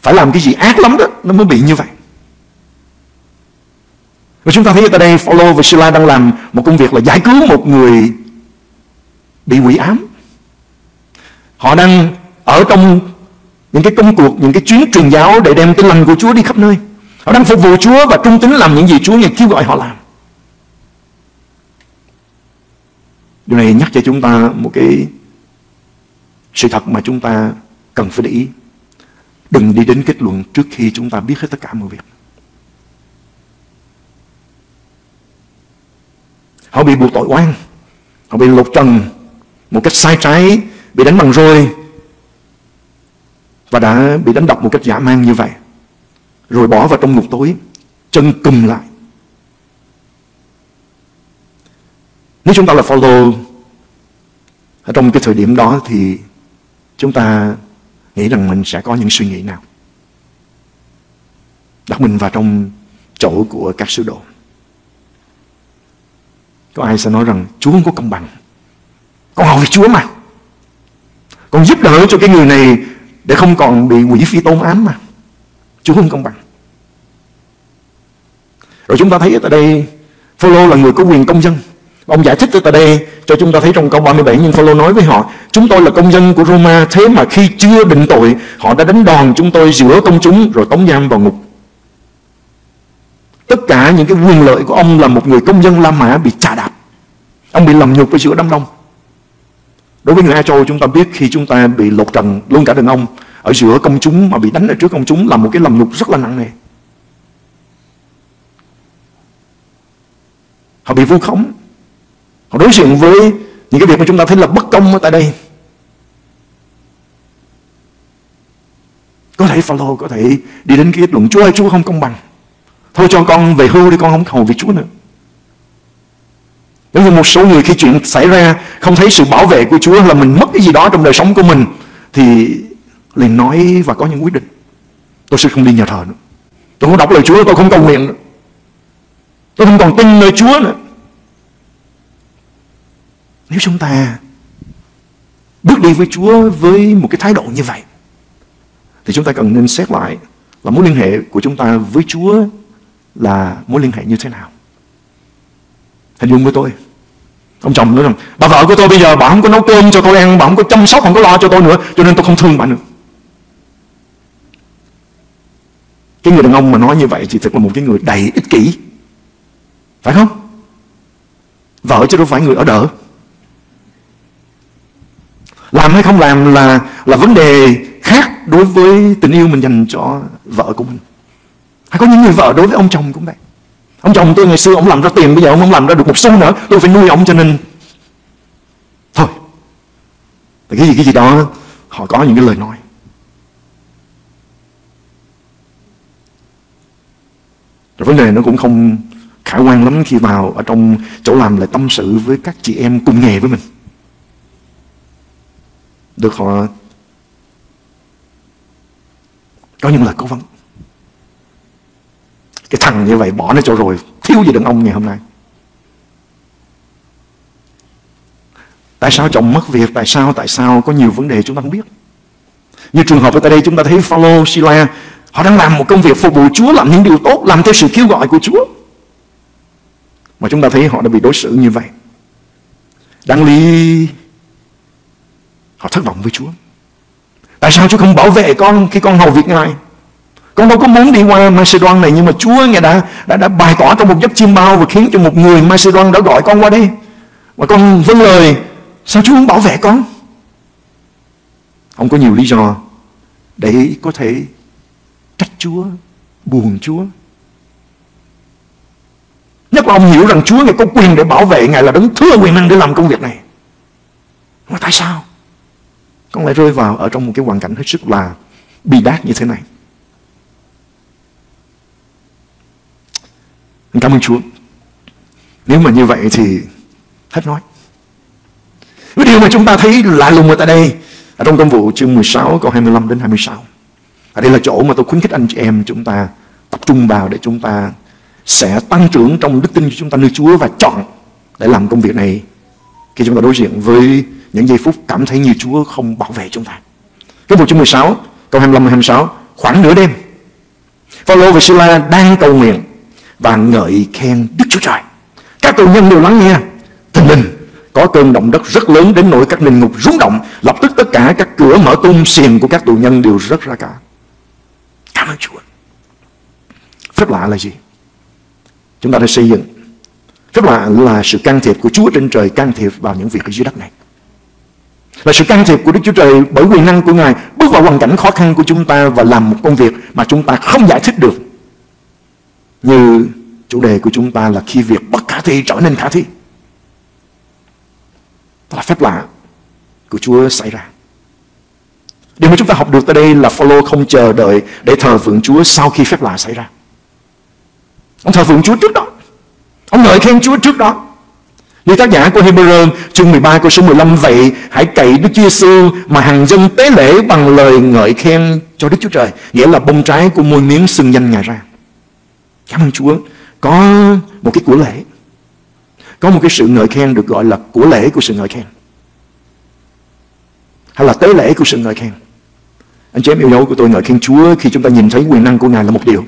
phải làm cái gì ác lắm đó nó mới bị như vậy. Và chúng ta thấy ở đây Phaolô và Si-la đang làm một công việc là giải cứu một người bị quỷ ám. Họ đang ở trong những cái công cuộc, những cái chuyến truyền giáo để đem tin lành của Chúa đi khắp nơi. Họ đang phục vụ Chúa và trung tín làm những gì Chúa kêu gọi họ làm. Điều này nhắc cho chúng ta một cái sự thật mà chúng ta cần phải để ý. Đừng đi đến kết luận trước khi chúng ta biết hết tất cả mọi việc. Họ bị buộc tội oan, họ bị lột trần một cách sai trái, bị đánh bằng roi và đã bị đánh đập một cách dã man như vậy, rồi bỏ vào trong ngục tối, chân cùm lại. Nếu chúng ta là Phaolô ở trong cái thời điểm đó thì chúng ta nghĩ rằng mình sẽ có những suy nghĩ nào? Đặt mình vào trong chỗ của các sứ đồ. Có ai sẽ nói rằng Chúa không có công bằng, con hầu việc Chúa mà, con giúp đỡ cho cái người này để không còn bị quỷ phi tôm ám mà, Chúa không công bằng. Rồi chúng ta thấy ở đây Phaolô là người có quyền công dân. Ông giải thích ở đây cho chúng ta thấy trong câu 37, nhưng Phaolô nói với họ: chúng tôi là công dân của Roma, thế mà khi chưa định tội họ đã đánh đòn chúng tôi giữa công chúng rồi tống giam vào ngục. Tất cả những cái quyền lợi của ông là một người công dân La Mã bị chà đạp. Ông bị làm nhục ở giữa đám đông. Đối với người Á Châu chúng ta biết khi chúng ta bị lột trần luôn cả đàn ông ở giữa công chúng mà bị đánh ở trước công chúng là một cái làm nhục rất là nặng nề. Họ bị vu khống. Họ đối diện với những cái việc mà chúng ta thấy là bất công ở tại đây. Có thể Phaolô có thể đi đến cái kết luận Chúa ơi, Chúa không công bằng, thôi cho con về hưu đi, con không hầu việc Chúa nữa. Nếu như một số người khi chuyện xảy ra không thấy sự bảo vệ của Chúa, là mình mất cái gì đó trong đời sống của mình, thì liền nói và có những quyết định: tôi sẽ không đi nhà thờ nữa, tôi không đọc lời Chúa, tôi không cầu nguyện nữa, tôi không còn tin lời Chúa nữa. Nếu chúng ta bước đi với Chúa với một cái thái độ như vậy thì chúng ta cần nên xét lại là mối liên hệ của chúng ta với Chúa là mối liên hệ như thế nào. Hình dung với tôi, ông chồng nói rằng bà vợ của tôi bây giờ bà không có nấu cơm cho tôi ăn, bà không có chăm sóc, không có lo cho tôi nữa, cho nên tôi không thương bà nữa. Cái người đàn ông mà nói như vậy thì thật là một cái người đầy ích kỷ, phải không? Vợ chứ đâu phải người ở đỡ. Làm hay không làm là vấn đề khác đối với tình yêu mình dành cho vợ của mình. Hay có những người vợ đối với ông chồng cũng vậy: ông chồng tôi ngày xưa ông làm ra tiền, bây giờ ông không làm ra được một xu nữa, tôi phải nuôi ông cho nên thôi. Thì cái gì đó họ có những cái lời nói. Rồi vấn đề nó cũng không khả quan lắm khi vào ở trong chỗ làm lại tâm sự với các chị em cùng nghề với mình, được họ có những lời cố vấn: cái thằng như vậy bỏ nó cho rồi, thiếu gì đàn ông ngày hôm nay. Tại sao chồng mất việc? Tại sao có nhiều vấn đề chúng ta không biết. Như trường hợp ở tại đây chúng ta thấy Phaolô, Si-la, họ đang làm một công việc phục vụ Chúa, làm những điều tốt, làm theo sự kêu gọi của Chúa, mà chúng ta thấy họ đã bị đối xử như vậy. Đáng lý họ thất vọng với Chúa: tại sao Chúa không bảo vệ con khi con hầu việc Ngài? Con đâu có muốn đi qua Macedonia này, nhưng mà Chúa Ngài đã bày tỏ trong một giấc chiêm bao và khiến cho một người Macedonia đã gọi con qua đây, mà con vâng lời, sao Chúa không bảo vệ con? Không có nhiều lý do để có thể trách Chúa, buồn Chúa. Nhất là ông hiểu rằng Chúa Ngài có quyền để bảo vệ, Ngài là đấng thừa quyền năng để làm công việc này. Mà tại sao con lại rơi vào ở trong một cái hoàn cảnh hết sức là bi đát như thế này? Cảm ơn Chúa. Nếu mà như vậy thì hết nói. Cái điều mà chúng ta thấy lạ lùng ở tại đây, ở trong Công vụ chương 16 câu 25 đến 26. Ở đây là chỗ mà tôi khuyến khích anh chị em chúng ta tập trung vào để chúng ta sẽ tăng trưởng trong đức tin của chúng ta nơi Chúa và chọn để làm công việc này khi chúng ta đối diện với những giây phút cảm thấy như Chúa không bảo vệ chúng ta. Cái câu 16, câu 25-26, khoảng nửa đêm, Phaolô và Si-la đang cầu nguyện và ngợi khen Đức Chúa Trời. Các tù nhân đều lắng nghe. Thình lình có cơn động đất rất lớn đến nỗi các linh ngục rung động, lập tức tất cả các cửa mở tung, xiềng của các tù nhân đều rớt ra cả. Cảm ơn Chúa. Phép lạ là gì? Chúng ta đã xây dựng. Phép lạ là sự can thiệp của Chúa trên trời can thiệp vào những việc ở dưới đất này. Là sự can thiệp của Đức Chúa Trời bởi quyền năng của Ngài bước vào hoàn cảnh khó khăn của chúng ta và làm một công việc mà chúng ta không giải thích được. Như chủ đề của chúng ta là khi việc bất khả thi trở nên khả thi. Đó là phép lạ của Chúa xảy ra. Điều mà chúng ta học được tới đây là Phaolô không chờ đợi để thờ phượng Chúa sau khi phép lạ xảy ra. Ông thờ phượng Chúa trước đó. Ông ngợi khen Chúa trước đó. Như tác giả của Hebrew chương 13 câu số 15, vậy hãy cậy Đức Chúa Giêsu mà hàng dân tế lễ bằng lời ngợi khen cho Đức Chúa Trời, nghĩa là bông trái của môi miếng xưng danh Ngài ra. Cảm ơn Chúa có một cái của lễ, có một cái sự ngợi khen được gọi là của lễ của sự ngợi khen, hay là tế lễ của sự ngợi khen. Anh chị em yêu dấu của tôi, ngợi khen Chúa khi chúng ta nhìn thấy quyền năng của Ngài là một điều,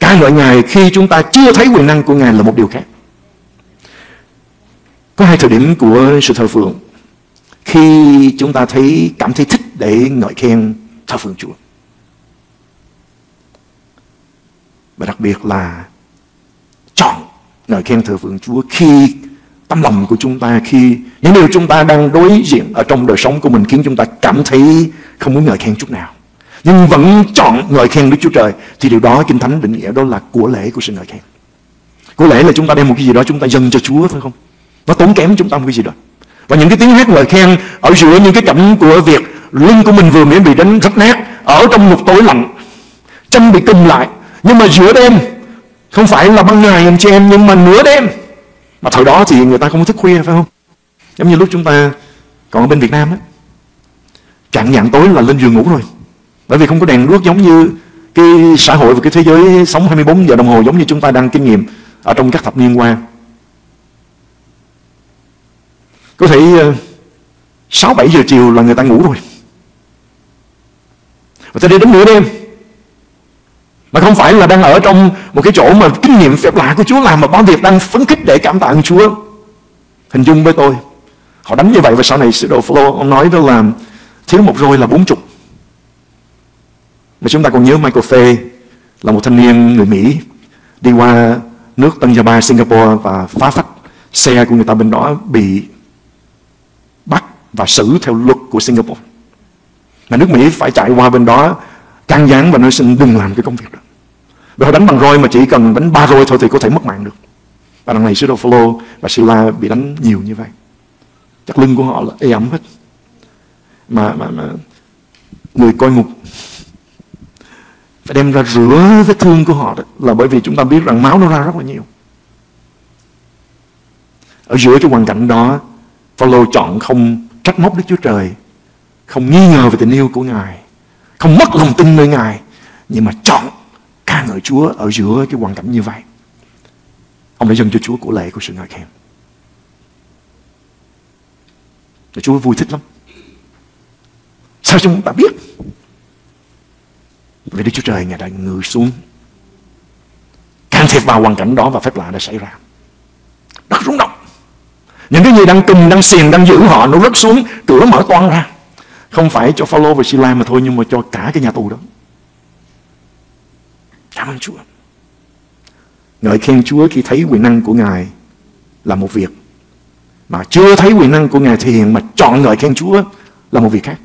ca ngợi Ngài khi chúng ta chưa thấy quyền năng của Ngài là một điều khác. Có hai thời điểm của sự thờ phượng khi chúng ta cảm thấy thích để ngợi khen thờ phượng Chúa, và đặc biệt là chọn ngợi khen thờ phượng Chúa khi tâm lòng của chúng ta, khi những điều chúng ta đang đối diện ở trong đời sống của mình khiến chúng ta cảm thấy không muốn ngợi khen chút nào, nhưng vẫn chọn ngợi khen Đức Chúa Trời, thì điều đó Kinh Thánh định nghĩa đó là của lễ của sự ngợi khen. Của lễ là chúng ta đem một cái gì đó chúng ta dâng cho Chúa, phải không? Nó tốn kém chúng ta một cái gì đó. Và những cái tiếng hát ngợi khen ở giữa những cái cảnh của việc lưng của mình vừa mới bị đánh rách nát, ở trong một tối lạnh, chân bị cùm lại, nhưng mà giữa đêm, không phải là ban ngày anh chị em, nhưng mà nửa đêm. Mà thời đó thì người ta không thức khuya, phải không? Giống như lúc chúng ta còn ở bên Việt Nam đó, trạng dạng tối là lên giường ngủ rồi, bởi vì không có đèn đuốc giống như cái xã hội và cái thế giới sống 24 giờ đồng hồ giống như chúng ta đang kinh nghiệm ở trong các thập niên qua. Có thể 6-7 giờ chiều là người ta ngủ rồi, và tới đến nửa đêm. Mà không phải là đang ở trong một cái chỗ mà kinh nghiệm phép lạ của Chúa làm, mà bao việc đang phấn khích để cảm tạ ơn Chúa. Hình dung với tôi, họ đánh như vậy. Và sau này sứ đồ Phaolô ông nói đó là thiếu một roi là 40. Mà chúng ta còn nhớ Michael Fay là một thanh niên người Mỹ đi qua nước Tân Gia Ba, Singapore, và phá phách xe của người ta bên đó, bị bắt và xử theo luật của Singapore. Mà nước Mỹ phải chạy qua bên đó can gián và nói xin đừng làm cái công việc đó. Bởi họ đánh bằng roi mà chỉ cần đánh 3 roi thôi thì có thể mất mạng được. Và đằng này sứ đồ Phaolô và Si-la bị đánh nhiều như vậy, chắc lưng của họ là ê ẩm hết. Mà người coi ngục phải đem ra rửa vết thương của họ đó, là bởi vì chúng ta biết rằng máu nó ra rất là nhiều. Ở giữa cái hoàn cảnh đó, Phaolô chọn không trách móc Đức Chúa Trời, không nghi ngờ về tình yêu của Ngài, không mất lòng tin nơi Ngài, nhưng mà chọn ca ngợi Chúa ở giữa cái hoàn cảnh như vậy. Ông đã dâng cho Chúa của lễ của sự ngợi khen. Và Chúa vui thích lắm. Sao chúng ta biết? Vì Đức Chúa Trời Ngài đã ngự xuống, can thiệp vào hoàn cảnh đó, và phép lạ đã xảy ra. Đất rung động. Những cái gì đang cùm, đang xiềng, đang giữ họ, nó rớt xuống, cửa mở toang ra. Không phải cho Phaolô và Si-la mà thôi, nhưng mà cho cả cái nhà tù đó. Cảm ơn Chúa. Ngợi khen Chúa khi thấy quyền năng của Ngài là một việc, mà chưa thấy quyền năng của Ngài thể hiện mà chọn ngợi khen Chúa là một việc khác.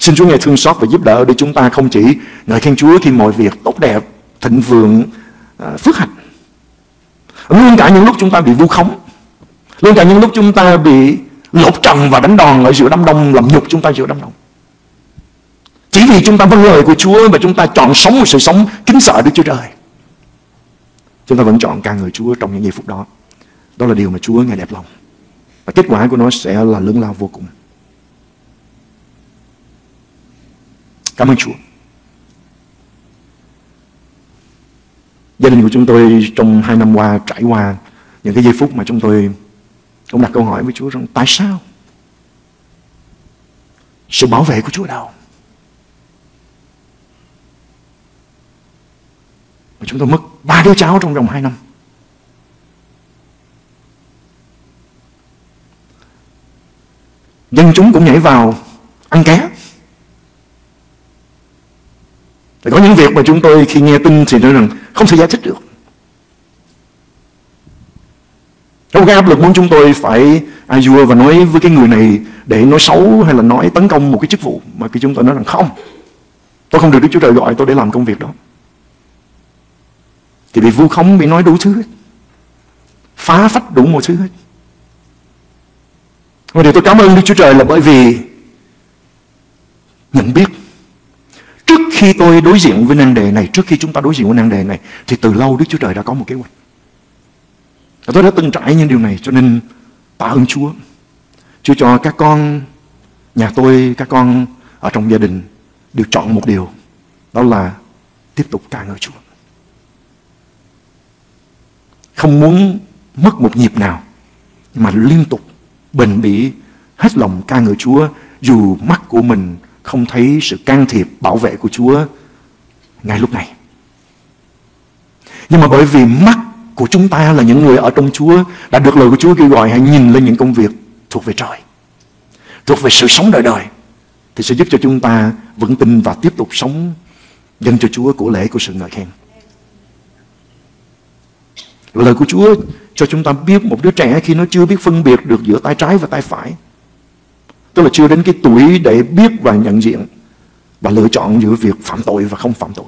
Xin Chúa Ngài thương xót và giúp đỡ để chúng ta không chỉ ngợi khen Chúa khi mọi việc tốt đẹp, thịnh vượng, phước hạnh, luôn cả những lúc chúng ta bị vu khống, luôn cả những lúc chúng ta bị lột trần và đánh đòn ở giữa đám đông, làm nhục chúng ta giữa đám đông. Chỉ vì chúng ta vâng lời của Chúa và chúng ta chọn sống một sự sống kính sợ Đức Chúa Trời, chúng ta vẫn chọn ca ngợi Chúa trong những giây phút đó. Đó là điều mà Chúa Ngài đẹp lòng, và kết quả của nó sẽ là lớn lao vô cùng. Cảm ơn Chúa. Gia đình của chúng tôi trong 2 năm qua trải qua những cái giây phút mà chúng tôi Ông đặt câu hỏi với Chúa rằng tại sao? Sự bảo vệ của Chúa đâu? Và chúng tôi mất 3 đứa cháu trong vòng 2 năm. Dân chúng cũng nhảy vào ăn cá. Thì có những việc mà chúng tôi khi nghe tin thì nói rằng không thể giải thích được. Trong cái áp lực muốn chúng tôi phải azure và nói với cái người này để nói xấu hay là nói tấn công một cái chức vụ, mà khi chúng tôi nói rằng không, tôi không được Đức Chúa Trời gọi tôi để làm công việc đó, thì bị vu khống, bị nói đủ thứ hết, phá phách đủ mọi thứ hết. Và điều tôi cảm ơn Đức Chúa Trời là bởi vì nhận biết trước khi tôi đối diện với nan đề này, trước khi chúng ta đối diện với nan đề này, thì từ lâu Đức Chúa Trời đã có một kế hoạch. Và tôi đã từng trải những điều này, cho nên tạ ơn Chúa. Chúa cho các con nhà tôi, các con ở trong gia đình đều chọn một điều, đó là tiếp tục ca ngợi Chúa. Không muốn mất một nhịp nào, mà liên tục bền bỉ hết lòng ca ngợi Chúa, dù mắt của mình không thấy sự can thiệp bảo vệ của Chúa ngay lúc này. Nhưng mà bởi vì mắt của chúng ta là những người ở trong Chúa, đã được lời của Chúa kêu gọi hãy nhìn lên những công việc thuộc về trời, thuộc về sự sống đời đời, thì sẽ giúp cho chúng ta vững tin và tiếp tục sống dâng cho Chúa của lễ, của sự ngợi khen. Lời của Chúa cho chúng ta biết một đứa trẻ khi nó chưa biết phân biệt được giữa tay trái và tay phải, tức là chưa đến cái tuổi để biết và nhận diện và lựa chọn giữa việc phạm tội và không phạm tội,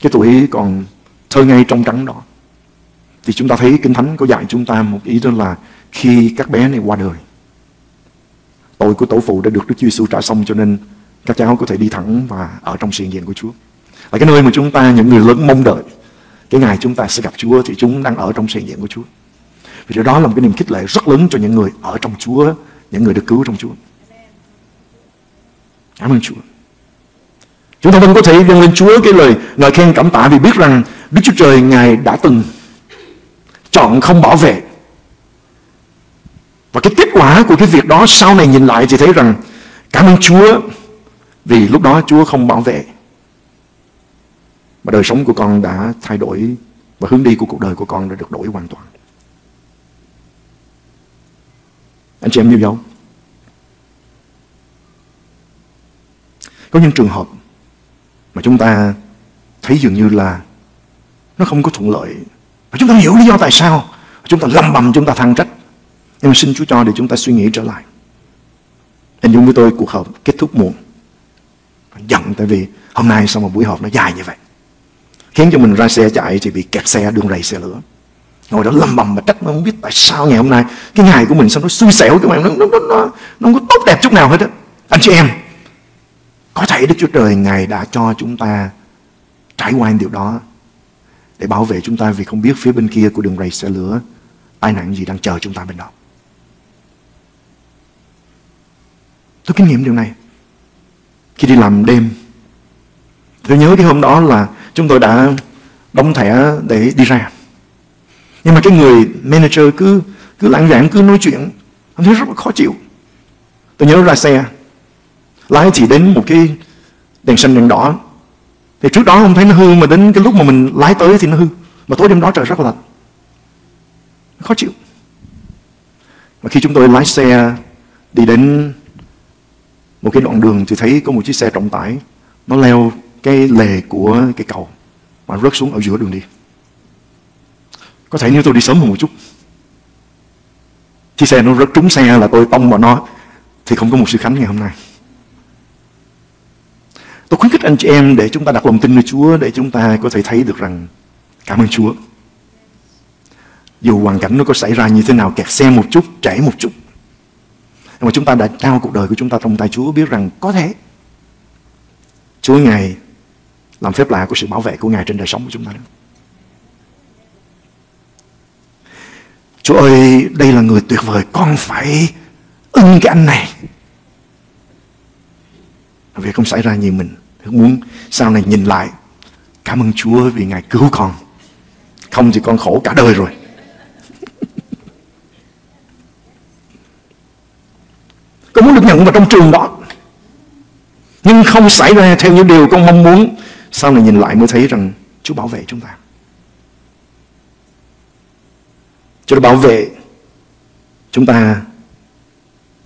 cái tuổi còn thơ ngây trong trắng đó, thì chúng ta thấy Kinh Thánh có dạy chúng ta một ý, đó là khi các bé này qua đời, tội của tổ phụ đã được Đức Chúa Giêsu trả xong, cho nên các cháu có thể đi thẳng và ở trong sự hiện diện của Chúa, là cái nơi mà chúng ta, những người lớn, mong đợi cái ngày chúng ta sẽ gặp Chúa, thì chúng đang ở trong sự hiện diện của Chúa. Vì điều đó là một cái niềm khích lệ rất lớn cho những người ở trong Chúa, những người được cứu trong Chúa. Cảm ơn Chúa. Chúng ta vẫn có thể dâng lên Chúa cái lời ngợi khen cảm tạ, vì biết rằng Đức Chúa Trời Ngài đã từng chọn không bảo vệ. Và cái kết quả của cái việc đó sau này nhìn lại thì thấy rằng cảm ơn Chúa, vì lúc đó Chúa không bảo vệ, mà đời sống của con đã thay đổi và hướng đi của cuộc đời của con đã được đổi hoàn toàn. Anh chị em yêu dấu, có những trường hợp mà chúng ta thấy dường như là nó không có thuận lợi, và chúng ta hiểu lý do tại sao, chúng ta lầm bầm, chúng ta than trách. Nhưng mà xin Chúa cho để chúng ta suy nghĩ trở lại. Anh Dung với tôi cuộc họp kết thúc muộn, giận tại vì hôm nay sao mà buổi họp nó dài như vậy, khiến cho mình ra xe chạy thì bị kẹt xe, đường rầy xe lửa, ngồi đó lầm bầm mà trách, nó không biết tại sao ngày hôm nay cái ngày của mình sao nó xui xẻo, cái em nó không có tốt đẹp chút nào hết á. Anh chị em, có thể Đức Chúa Trời Ngài đã cho chúng ta trải qua điều đó để bảo vệ chúng ta, vì không biết phía bên kia của đường rầy xe lửa tai nạn gì đang chờ chúng ta bên đó. Tôi kinh nghiệm điều này khi đi làm đêm. Tôi nhớ cái hôm đó là chúng tôi đã đóng thẻ để đi ra, nhưng mà cái người manager cứ lãng vãng, cứ nói chuyện, tôi thấy rất là khó chịu. Tôi nhớ ra xe, lái thì đến một cái đèn xanh đèn đỏ, thì trước đó không thấy nó hư, mà đến cái lúc mà mình lái tới thì nó hư, mà tối đêm đó trời rất là lạnh, khó chịu. Mà khi chúng tôi lái xe đi đến một cái đoạn đường thì thấy có một chiếc xe trọng tải, nó leo cái lề của cái cầu mà rớt xuống ở giữa đường đi. Có thể nếu tôi đi sớm hơn một chút, chiếc xe nó rớt trúng xe là tôi tông vào nó, thì không có một sự khánh ngày hôm nay. Tôi khuyến khích anh chị em để chúng ta đặt lòng tin nơi Chúa, để chúng ta có thể thấy được rằng cảm ơn Chúa, dù hoàn cảnh nó có xảy ra như thế nào, kẹt xe một chút, trễ một chút, nhưng mà chúng ta đã trao cuộc đời của chúng ta trong tay Chúa, biết rằng có thể Chúa Ngài làm phép lạ của sự bảo vệ của Ngài trên đời sống của chúng ta. Chúa ơi, đây là người tuyệt vời, con phải ưng cái anh này. Việc không xảy ra như mình muốn, sau này nhìn lại cảm ơn Chúa vì Ngài cứu con, không thì con khổ cả đời rồi. cũng được nhận vào trong trường đó, nhưng không xảy ra theo những điều con mong muốn. Sau này nhìn lại mới thấy rằng Chúa bảo vệ chúng ta. Chúa đã bảo vệ chúng ta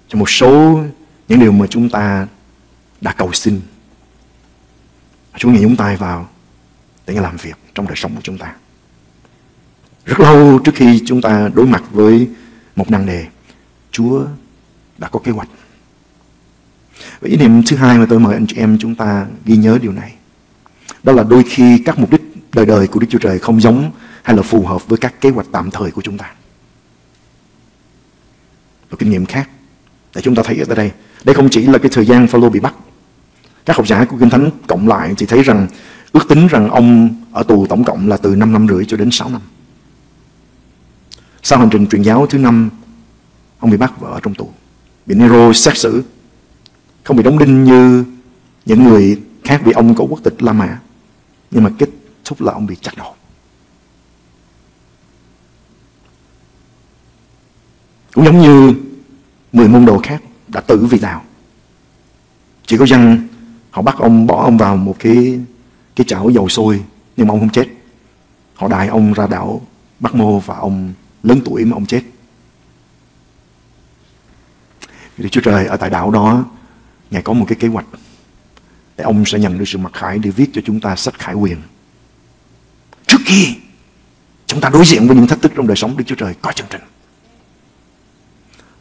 trong một số những điều mà chúng ta đã cầu xin. Chúa Ngài nhúng tay vào để Ngài làm việc trong đời sống của chúng ta. Rất lâu trước khi chúng ta đối mặt với một nan đề, Chúa đã có kế hoạch. Và ý niệm thứ hai mà tôi mời anh chị em chúng ta ghi nhớ điều này, đó là đôi khi các mục đích đời đời của Đức Chúa Trời không giống hay là phù hợp với các kế hoạch tạm thời của chúng ta. Một kinh nghiệm khác để chúng ta thấy ở tại đây, đây không chỉ là cái thời gian Phaolô bị bắt. Các học giả của Kinh Thánh cộng lại thì thấy rằng ước tính rằng ông ở tù tổng cộng là từ 5 năm rưỡi cho đến 6 năm. Sau hành trình truyền giáo thứ 5, ông bị bắt và ở trong tù, bị Nero xét xử, không bị đóng đinh như những người khác vì ông có quốc tịch La Mã, nhưng mà kết thúc là ông bị chặt đầu. Cũng giống như 10 môn đồ khác đã tử vì đạo, chỉ có rằng họ bắt ông, bỏ ông vào một cái chảo dầu sôi, nhưng mà ông không chết. Họ đài ông ra đảo Bát-mô và ông lớn tuổi mà ông chết. Thì Chúa Trời ở tại đảo đó, Ngài có một cái kế hoạch để ông sẽ nhận được sự mặc khải để viết cho chúng ta sách Khải Huyền. Trước khi chúng ta đối diện với những thách thức trong đời sống, Đức Chúa Trời có chương trình.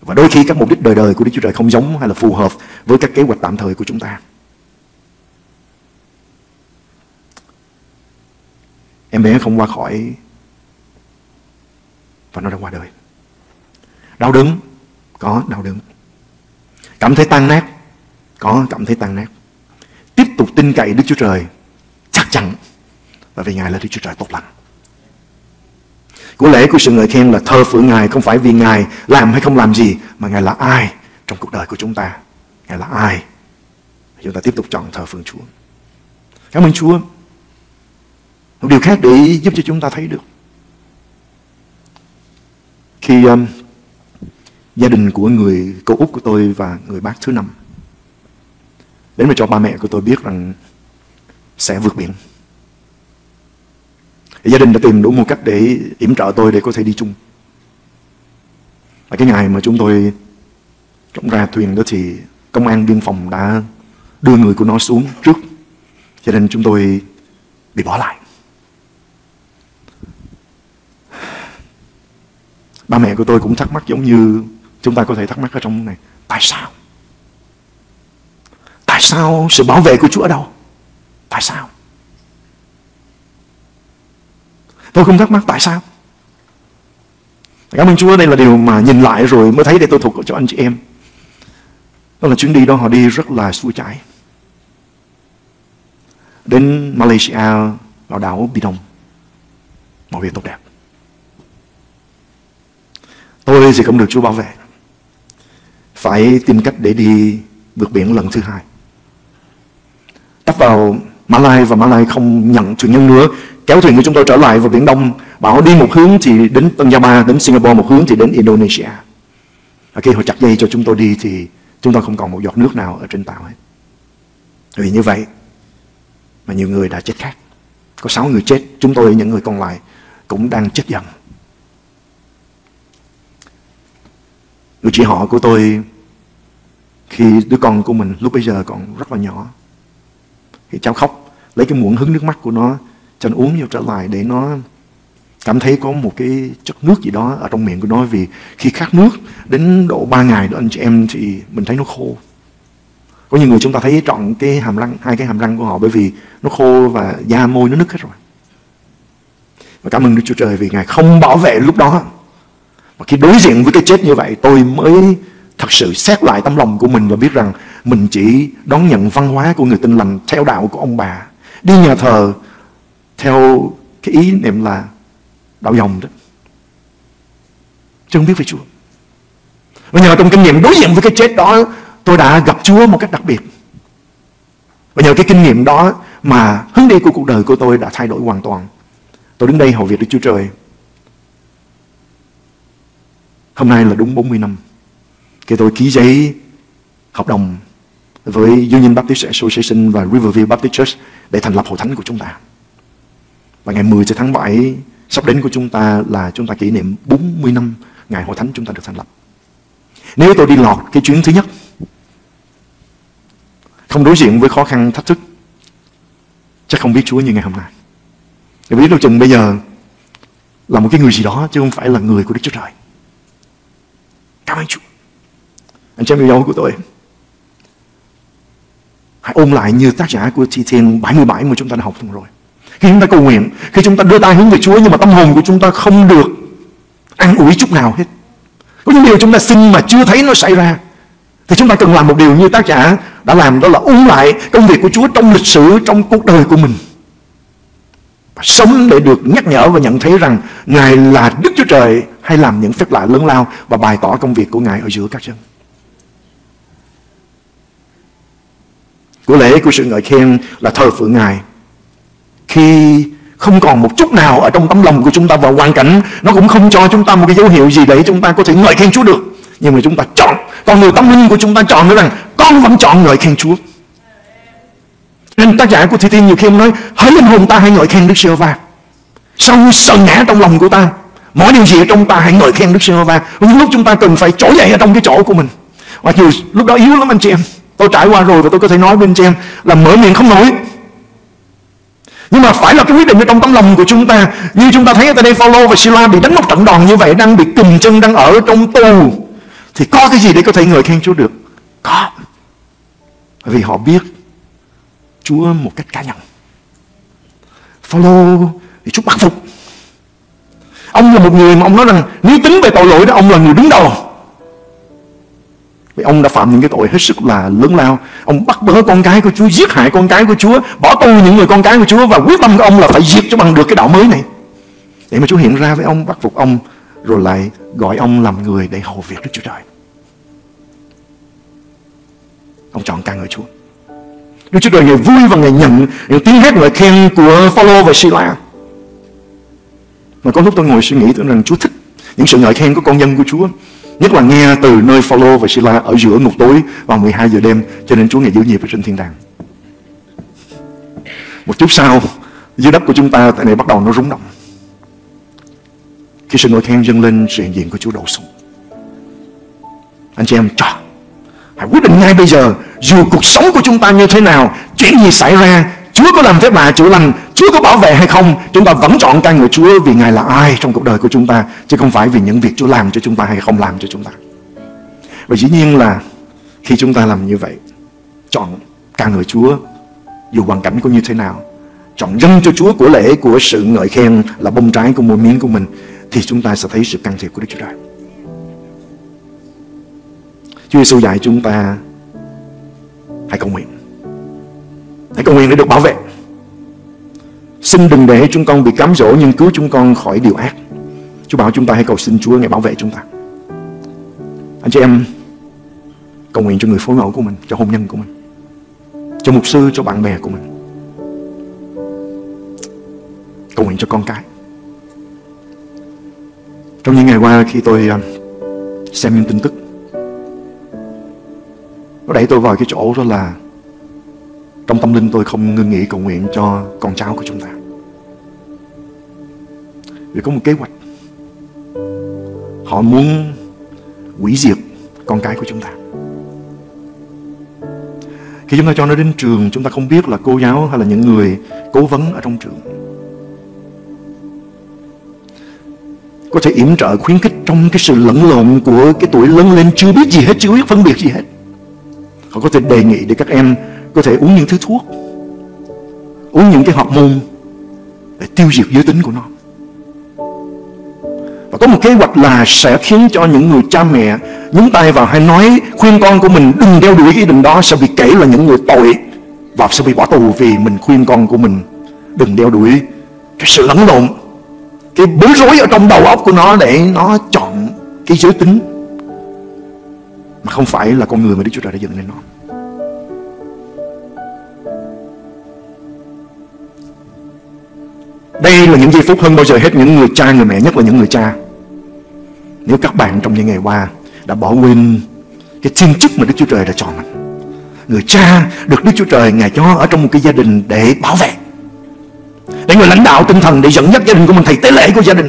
Và đôi khi các mục đích đời đời của Đức Chúa Trời không giống hay là phù hợp với các kế hoạch tạm thời của chúng ta. Em bé không qua khỏi và nó đã qua đời. Đau đớn, có đau đớn. Cảm thấy tan nát, có cảm thấy tan nát. Tiếp tục tin cậy Đức Chúa Trời chắc chắn, bởi vì Ngài là Đức Chúa Trời tốt lành. Của lễ của sự ngợi khen là thờ phượng Ngài, không phải vì Ngài làm hay không làm gì, mà Ngài là ai trong cuộc đời của chúng ta. Ngài là ai? Chúng ta tiếp tục chọn thờ phượng Chúa. Cảm ơn Chúa. Một điều khác để giúp cho chúng ta thấy được, khi gia đình của người cô út của tôi và người bác thứ 5 đến mà cho ba mẹ của tôi biết rằng sẽ vượt biển, gia đình đã tìm đủ một cách để yểm trợ tôi để có thể đi chung. Và cái ngày mà chúng tôi trông ra thuyền đó thì công an biên phòng đã đưa người của nó xuống trước, cho nên chúng tôi bị bỏ lại. Ba mẹ của tôi cũng thắc mắc giống như chúng ta có thể thắc mắc ở trong này. Tại sao? Tại sao sự bảo vệ của Chúa ở đâu? Tại sao? Tôi không thắc mắc tại sao. Cảm ơn Chúa, đây là điều mà nhìn lại rồi mới thấy để tôi thuộc cho anh chị em. Đó là chuyến đi đó họ đi rất là xuôi chải. Đến Malaysia, vào đảo Bidong, mọi việc tốt đẹp. Tôi thì không được Chúa bảo vệ, phải tìm cách để đi vượt biển lần thứ hai. Tấp vào Malai và Malai không nhận thuyền nhân nữa, kéo thuyền của chúng tôi trở lại vào Biển Đông, bảo đi một hướng thì đến Tân Gia Ba, đến Singapore, một hướng thì đến Indonesia. Và khi họ chặt dây cho chúng tôi đi thì chúng tôi không còn một giọt nước nào ở trên tàu hết. Vì như vậy mà nhiều người đã chết khác. Có 6 người chết, chúng tôi những người còn lại cũng đang chết dần. Người chị họ của tôi, khi đứa con của mình lúc bây giờ còn rất là nhỏ, thì cháu khóc, lấy cái muỗng hứng nước mắt của nó cho nó uống vô trở lại để nó cảm thấy có một cái chất nước gì đó ở trong miệng của nó. Vì khi khát nước đến độ 3 ngày đó anh chị em thì mình thấy nó khô. Có nhiều người chúng ta thấy trọn cái hàm răng, hai cái hàm răng của họ bởi vì nó khô và da môi nó nứt hết rồi. Và cảm ơn Đức Chúa Trời vì Ngài không bảo vệ lúc đó. Và khi đối diện với cái chết như vậy, tôi mới thật sự xét lại tấm lòng của mình và biết rằng mình chỉ đón nhận văn hóa của người Tin Lành theo đạo của ông bà, đi nhà thờ theo cái ý niệm là đạo dòng đó, chứ không biết về Chúa. Và nhờ trong kinh nghiệm đối diện với cái chết đó, tôi đã gặp Chúa một cách đặc biệt. Và nhờ cái kinh nghiệm đó mà hướng đi của cuộc đời của tôi đã thay đổi hoàn toàn. Tôi đứng đây hầu việc Đức Chúa Trời. Hôm nay là đúng 40 năm khi tôi ký giấy hợp đồng với Union Baptist Association và Riverview Baptist Church để thành lập hội thánh của chúng ta. Và ngày 10 tháng 7 sắp đến của chúng ta là chúng ta kỷ niệm 40 năm ngày hội thánh chúng ta được thành lập. Nếu tôi đi lọt cái chuyến thứ nhất, không đối diện với khó khăn thách thức, chắc không biết Chúa như ngày hôm nay. Để biết đâu chừng bây giờ là một cái người gì đó chứ không phải là người của Đức Chúa Trời. Cảm ơn Chúa. Anh chị em yêu dấu của tôi, hãy ôm lại như tác giả của Thi Thiên 77 mà chúng ta đã học tuần rồi. Khi chúng ta cầu nguyện, khi chúng ta đưa tay hướng về Chúa nhưng mà tâm hồn của chúng ta không được an ủi chút nào hết. Có những điều chúng ta xin mà chưa thấy nó xảy ra, thì chúng ta cần làm một điều như tác giả đã làm, đó là ôn lại công việc của Chúa trong lịch sử, trong cuộc đời của mình. Và sống để được nhắc nhở và nhận thấy rằng Ngài là Đức Chúa Trời hay làm những phép lạ lớn lao và bày tỏ công việc của Ngài ở giữa các dân. Của lễ của sự ngợi khen là thờ phượng Ngài khi không còn một chút nào ở trong tấm lòng của chúng ta, và hoàn cảnh nó cũng không cho chúng ta một cái dấu hiệu gì để chúng ta có thể ngợi khen Chúa được. Nhưng mà chúng ta chọn, con người tâm linh của chúng ta chọn nữa rằng con vẫn chọn ngợi khen Chúa. Nên tác giả của Thi Thiên nhiều khi nói hỡi linh hồn ta hãy ngợi khen Đức Giê-hô-va. Sau sợ ngã trong lòng của ta, mỗi điều gì ở trong ta hãy ngợi khen Đức Giê-hô-va. Những lúc chúng ta cần phải trỗi dậy ở trong cái chỗ của mình, mặc dù lúc đó yếu lắm anh chị em. Tôi trải qua rồi và tôi có thể nói bên chị em là mở miệng không nổi. Nhưng mà phải là cái quyết định ở trong tấm lòng của chúng ta. Như chúng ta thấy ở đây Phaolô và Si-la bị đánh một trận đòn như vậy, đang bị kìm chân, đang ở trong tù, thì có cái gì để có thể ngợi khen Chúa được? Có. Vì họ biết Chúa một cách cá nhân. Phaolô thì Chúa bắt phục. Ông là một người mà ông nói rằng nếu tính về tội lỗi đó, ông là người đứng đầu. Vì ông đã phạm những cái tội hết sức là lớn lao. Ông bắt bớ con cái của Chúa, giết hại con cái của Chúa, bỏ tù những người con cái của Chúa, và quyết tâm của ông là phải diệt cho bằng được cái đạo mới này. Để mà Chúa hiện ra với ông, bắt phục ông, rồi lại gọi ông làm người để hầu việc Đức Chúa Trời. Ông chọn ca ngợi Chúa. Đức Chúa Trời Ngài vui và Ngài nhận những tiếng hét ngợi khen của Phaolô và Si-la. Mà có lúc tôi ngồi suy nghĩ tưởng rằng Chúa thích những sự ngợi khen của con dân của Chúa, nhất là nghe từ nơi Phaolô và Si-la ở giữa ngục tối vào 12 giờ đêm, cho nên Chúa Ngài giữ nhịp ở trên thiên đàng. Một chút sau, dưới đất của chúng ta tại này bắt đầu nó rúng động khi sự ngợi khen dâng lên, sự hiện diện của Chúa đổ xuống. Anh chị em, hãy quyết định ngay bây giờ, dù cuộc sống của chúng ta như thế nào, chuyện gì xảy ra, Chúa có làm phép lạ chữa lành, Chúa có bảo vệ hay không, chúng ta vẫn chọn ca ngợi Chúa vì Ngài là ai trong cuộc đời của chúng ta, chứ không phải vì những việc Chúa làm cho chúng ta hay không làm cho chúng ta. Và dĩ nhiên là khi chúng ta làm như vậy, chọn ca ngợi Chúa dù hoàn cảnh có như thế nào, chọn dâng cho Chúa của lễ của sự ngợi khen là bông trái của mỗi miếng của mình, thì chúng ta sẽ thấy sự can thiệp của Đức Chúa Trời. Chúa Giê-xu dạy chúng ta hãy cầu nguyện. Hãy cầu nguyện để được bảo vệ. Xin đừng để chúng con bị cám dỗ, nhưng cứu chúng con khỏi điều ác. Chúa bảo chúng ta hãy cầu xin Chúa Ngài bảo vệ chúng ta. Anh chị em, cầu nguyện cho người phối ngẫu của mình, cho hôn nhân của mình, cho mục sư, cho bạn bè của mình. Cầu nguyện cho con cái. Trong những ngày qua khi tôi xem những tin tức, nó đẩy tôi vào cái chỗ đó là trong tâm linh tôi không ngưng nghỉ cầu nguyện cho con cháu của chúng ta. Vì có một kế hoạch, họ muốn hủy diệt con cái của chúng ta. Khi chúng ta cho nó đến trường, chúng ta không biết là cô giáo hay là những người cố vấn ở trong trường có thể yểm trợ, khuyến khích trong cái sự lẫn lộn của cái tuổi lớn lên, chưa biết gì hết, chưa biết phân biệt gì hết. Họ có thể đề nghị để các em có thể uống những thứ thuốc, uống những cái hormone để tiêu diệt giới tính của nó. Và có một kế hoạch là sẽ khiến cho những người cha mẹ nhúng tay vào hay nói khuyên con của mình đừng đeo đuổi cái ý định đó, sẽ bị kể là những người tội và sẽ bị bỏ tù vì mình khuyên con của mình đừng đeo đuổi cái sự lẫn lộn, cái bối rối ở trong đầu óc của nó để nó chọn cái giới tính mà không phải là con người mà Đức Chúa Trời đã dựng lên nó. Đây là những giây phút hơn bao giờ hết những người cha, người mẹ, nhất là những người cha. Nếu các bạn trong những ngày qua đã bỏ quên cái thiên chức mà Đức Chúa Trời đã chọn mình. Người cha được Đức Chúa Trời Ngài cho ở trong một cái gia đình để bảo vệ, để người lãnh đạo tinh thần, để dẫn dắt gia đình của mình, thầy tế lễ của gia đình.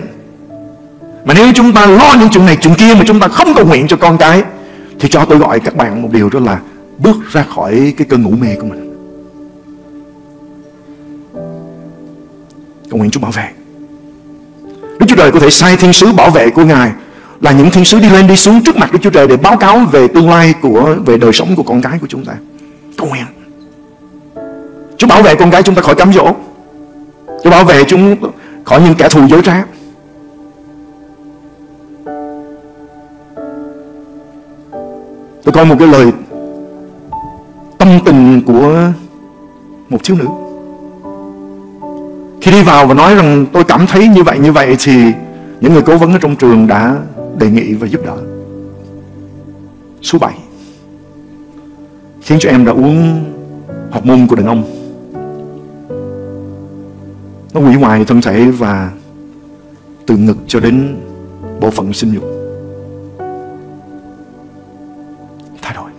Mà nếu chúng ta lo những chuyện này chuyện kia mà chúng ta không cầu nguyện cho con cái, thì cho tôi gọi các bạn một điều, đó là bước ra khỏi cái cơn ngủ mê của mình. Cầu nguyện Chúa bảo vệ. Đức Chúa Trời có thể sai thiên sứ bảo vệ của Ngài, là những thiên sứ đi lên đi xuống trước mặt Đức Chúa Trời để báo cáo về tương lai của, về đời sống của con cái của chúng ta. Cầu nguyện Chúa bảo vệ con cái chúng ta khỏi cám dỗ, Chúa bảo vệ chúng khỏi những kẻ thù dối trá. Tôi coi một cái lời tâm tình của một thiếu nữ khi đi vào và nói rằng tôi cảm thấy như vậy thì những người cố vấn ở trong trường đã đề nghị và giúp đỡ. Số 7 khiến cho em đã uống học môn của đàn ông. Nó hủy hoại thân thể và từ ngực cho đến bộ phận sinh dục. Thay đổi.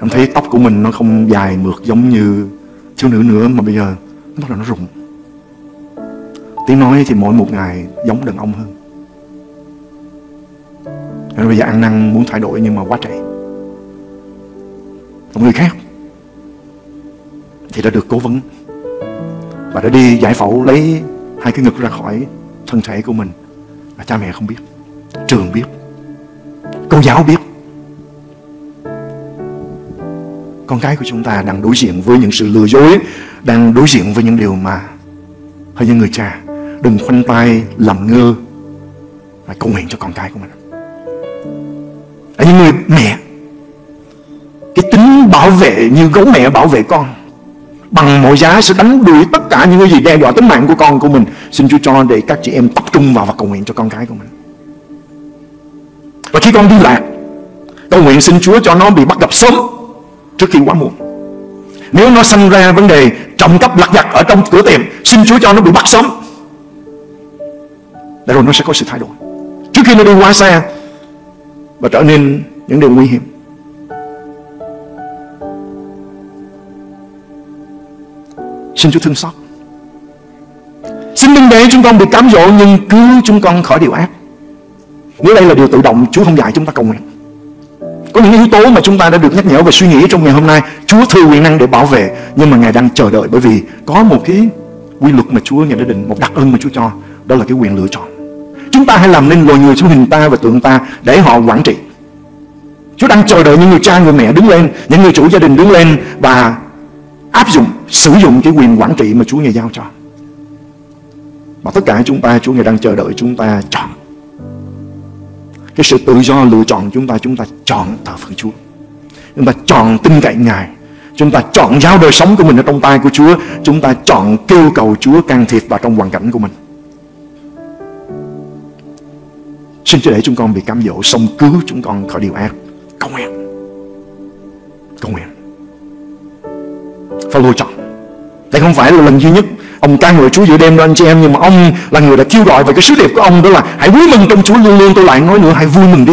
Em thấy tóc của mình nó không dài mượt giống như thiếu nữ nữa, mà bây giờ nó bắt đầu nó rụng. Tiếng nói thì mỗi một ngày giống đàn ông hơn. Nên bây giờ ăn năn muốn thay đổi nhưng mà quá trễ. Còn người khác thì đã được cố vấn và đã đi giải phẫu lấy hai cái ngực ra khỏi thân thể của mình. Và cha mẹ không biết, trường biết, cô giáo biết. Con cái của chúng ta đang đối diện với những sự lừa dối, đang đối diện với những điều mà hỡi những người cha đừng khoanh tay làm ngơ, mà cầu nguyện cho con cái của mình. Ở những người mẹ, cái tính bảo vệ như gấu mẹ bảo vệ con, bằng mọi giá sẽ đánh đuổi tất cả những cái gì đe dọa tính mạng của con của mình. Xin Chúa cho để các chị em tập trung vào và cầu nguyện cho con cái của mình. Và khi con đi lạc, cầu nguyện xin Chúa cho nó bị bắt gặp sớm trước khi quá muộn. Nếu nó sinh ra vấn đề trộm cắp lặt vặt ở trong cửa tiệm, xin Chúa cho nó bị bắt sớm, để rồi nó sẽ có sự thay đổi trước khi nó đi quá xa và trở nên những điều nguy hiểm. Xin Chúa thương xót. Xin đừng để chúng con bị cám dỗ, nhưng cứu chúng con khỏi điều ác. Nếu đây là điều tự động, Chúa không dạy chúng ta cầu nguyện. Có những yếu tố mà chúng ta đã được nhắc nhở và suy nghĩ trong ngày hôm nay. Chúa thừa quyền năng để bảo vệ, nhưng mà Ngài đang chờ đợi, bởi vì có một cái quy luật mà Chúa Ngài đã định, một đặc ân mà Chúa cho, đó là cái quyền lựa chọn. Chúng ta hãy làm nên loài người theo hình ta và tượng ta để họ quản trị. Chúa đang chờ đợi những người cha, người mẹ đứng lên, những người chủ gia đình đứng lên và áp dụng, sử dụng cái quyền quản trị mà Chúa Ngài giao cho. Và tất cả chúng ta, Chúa Ngài đang chờ đợi chúng ta chọn. Cái sự tự do lựa chọn chúng ta chọn thờ phượng Chúa, chúng ta chọn tin cậy Ngài, chúng ta chọn giao đời sống của mình ở trong tay của Chúa, chúng ta chọn kêu cầu Chúa can thiệp vào trong hoàn cảnh của mình. Xin Chúa để chúng con bị cám dỗ, xong cứu chúng con khỏi điều ác. Cầu nguyện. Phaolô chọn. Đây không phải là lần duy nhất ông ca ngợi Chúa giữa đêm đó anh chị em, nhưng mà ông là người đã kêu gọi về cái sứ điệp của ông, đó là hãy vui mừng trong Chúa luôn luôn. Tôi lại nói nữa, hãy vui mừng đi.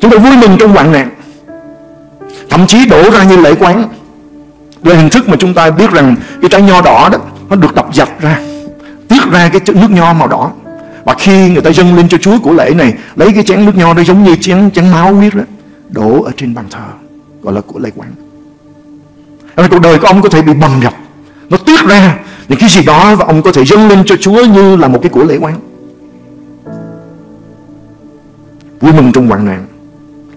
Chúng ta vui mừng trong hoạn nạn, thậm chí đổ ra như lễ quán, về hình thức mà chúng ta biết rằng cái trái nho đỏ đó nó được đập dập ra, tiết ra cái nước nho màu đỏ, và khi người ta dâng lên cho Chúa của lễ này, lấy cái chén nước nho đó giống như chén máu huyết đó đổ ở trên bàn thờ, gọi là của lễ quán. Cuộc đời của ông có thể bị bầm dập, nó tiết ra những cái gì đó và ông có thể dâng lên cho Chúa như là một cái của lễ quán. Vui mừng trong hoạn nạn,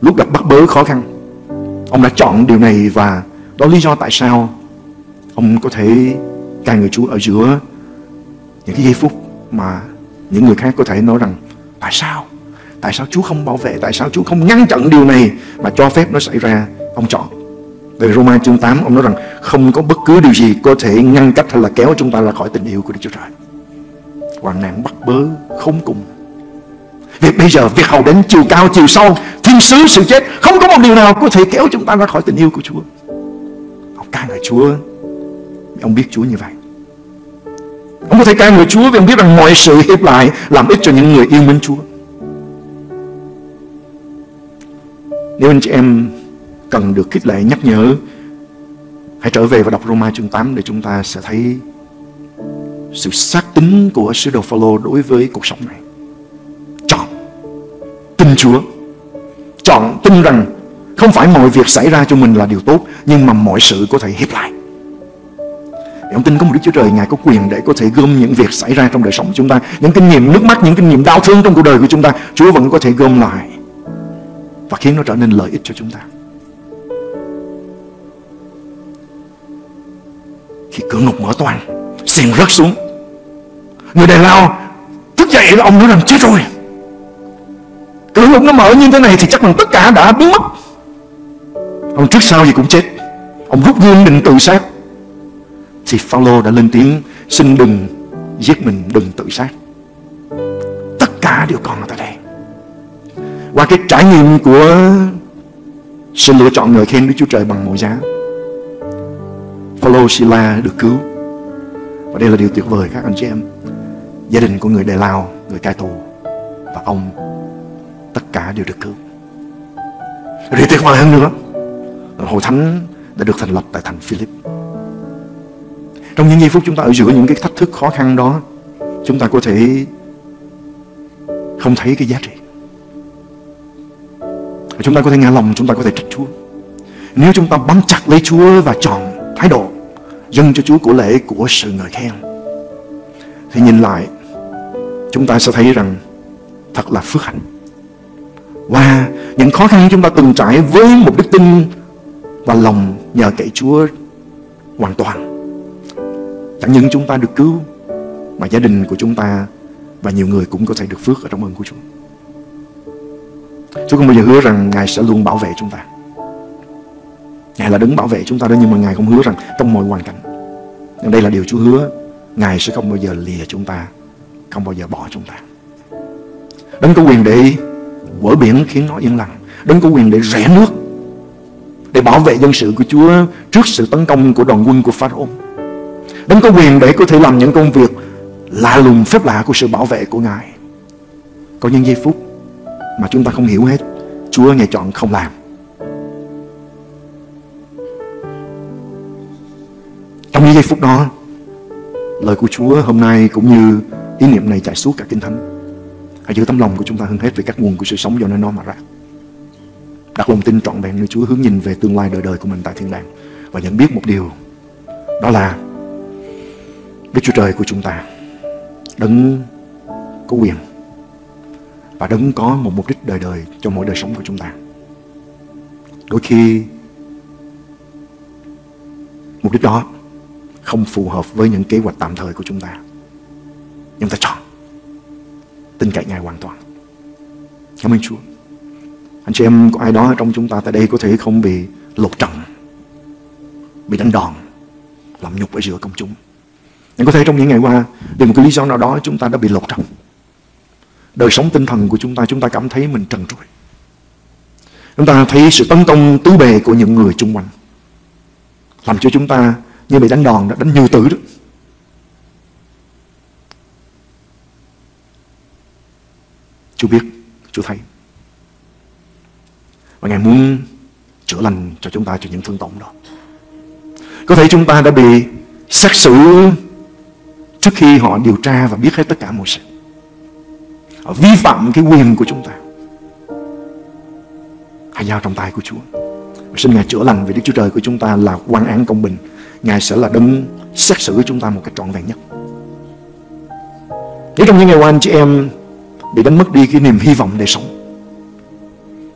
lúc gặp bắt bớ khó khăn, ông đã chọn điều này, và đó lý do tại sao ông có thể ca ngợi Chúa ở giữa những cái giây phút mà những người khác có thể nói rằng tại sao Chúa không bảo vệ, tại sao Chúa không ngăn chặn điều này mà cho phép nó xảy ra. Ông chọn. Về Roma chương 8, ông nói rằng không có bất cứ điều gì có thể ngăn cách hay là kéo chúng ta ra khỏi tình yêu của Đức Chúa Trời. Hoạn nạn bắt bớ không cùng, việc bây giờ, việc hầu đến, chiều cao, chiều sâu, thiên sứ, sự chết, không có một điều nào có thể kéo chúng ta ra khỏi tình yêu của Chúa. Ông ca ngợi Chúa, ông biết Chúa như vậy. Ông có thể ca ngợi Chúa vì ông biết rằng mọi sự hiệp lại làm ích cho những người yêu mến Chúa. Nếu anh chị em cần được khích lệ, nhắc nhở, hãy trở về và đọc Roma chương 8 để chúng ta sẽ thấy sự xác tín của sứ đồ Phaolô đối với cuộc sống này. Chọn tin Chúa, chọn tin rằng không phải mọi việc xảy ra cho mình là điều tốt, nhưng mà mọi sự có thể hiệp lại. Ông tin có một Đức Chúa Trời, Ngài có quyền để có thể gom những việc xảy ra trong đời sống của chúng ta, những kinh nghiệm nước mắt, những kinh nghiệm đau thương trong cuộc đời của chúng ta, Chúa vẫn có thể gom lại và khiến nó trở nên lợi ích cho chúng ta. Khi cửa ngục mở toang, xiềng rớt xuống, người Đài Lao thức dậy, ông nói rằng chết rồi, cửa ngục nó mở như thế này thì chắc rằng tất cả đã biến mất. Ông trước sau gì cũng chết. Ông rút gươm định tự sát thì Phaolô đã lên tiếng xin đừng giết mình, đừng tự sát. Tất cả đều còn ở tại đây. Qua cái trải nghiệm của sự lựa chọn ngợi khen Đức Chúa Trời bằng mọi giá, Phaolô, Si-la được cứu. Và đây là điều tuyệt vời các anh chị em. Gia đình của người Đài Lao, người cai tù và ông, tất cả đều được cứu. Điều tuyệt vời hơn nữa, Hội Thánh đã được thành lập tại thành Philip. Trong những giây phút chúng ta ở giữa những cái thách thức khó khăn đó, chúng ta có thể không thấy cái giá trị. Chúng ta có thể ngã lòng, chúng ta có thể trách Chúa. Nếu chúng ta bám chặt lấy Chúa và chọn thái độ dâng cho Chúa của lễ, của sự ngợi khen, thì nhìn lại chúng ta sẽ thấy rằng thật là phước hạnh. Và những khó khăn chúng ta từng trải với một đức tin và lòng nhờ cậy Chúa hoàn toàn, chẳng những chúng ta được cứu mà gia đình của chúng ta và nhiều người cũng có thể được phước ở trong ơn của Chúa. Chúa không bao giờ hứa rằng Ngài sẽ luôn bảo vệ chúng ta. Ngài là đứng bảo vệ chúng ta đó, nhưng mà Ngài không hứa rằng trong mọi hoàn cảnh. Nhưng đây là điều Chúa hứa, Ngài sẽ không bao giờ lìa chúng ta, không bao giờ bỏ chúng ta. Đấng có quyền để vỡ biển khiến nó yên lặng, Đấng có quyền để rẽ nước, để bảo vệ dân sự của Chúa trước sự tấn công của đoàn quân của Pharaoh. Đấng có quyền để có thể làm những công việc lạ lùng phép lạ của sự bảo vệ của Ngài. Có những giây phút mà chúng ta không hiểu hết, Chúa Ngài chọn không làm. Trong những giây phút đó, lời của Chúa hôm nay cũng như ý niệm này chạy suốt cả Kinh Thánh. Hãy giữ tấm lòng của chúng ta hơn hết về các nguồn của sự sống do nơi nó mà ra. Đặt lòng tin trọn vẹn nơi Chúa, hướng nhìn về tương lai đời đời của mình tại thiên đàng và nhận biết một điều, đó là Đức Chúa Trời của chúng ta, Đấng có quyền và Đấng có một mục đích đời đời cho mỗi đời sống của chúng ta. Đôi khi mục đích đó không phù hợp với những kế hoạch tạm thời của chúng ta, nhưng ta chọn tin cậy Ngài hoàn toàn. Cảm ơn Chúa. Anh chị em có ai đó trong chúng ta tại đây có thể không bị lột trần, bị đánh đòn, làm nhục ở giữa công chúng. Nhưng có thể trong những ngày qua, vì một cái lý do nào đó chúng ta đã bị lột trần. Đời sống tinh thần của chúng ta cảm thấy mình trần trụi. Chúng ta thấy sự tấn công tứ bề của những người xung quanh, làm cho chúng ta như bị đánh đòn, đánh như tử đó. Chúa biết, Chúa thấy. Và Ngài muốn chữa lành cho chúng ta cho những thương tổn đó. Có thể chúng ta đã bị xét xử trước khi họ điều tra và biết hết tất cả mọi sự. Họ vi phạm cái quyền của chúng ta. Hãy giao trong tay của Chúa. Và xin Ngài chữa lành, vì Đức Chúa Trời của chúng ta là quan án công bình. Ngài sẽ là Đấng xét xử chúng ta một cách trọn vẹn nhất. Nếu trong những ngày qua anh chị em bị đánh mất đi cái niềm hy vọng để sống,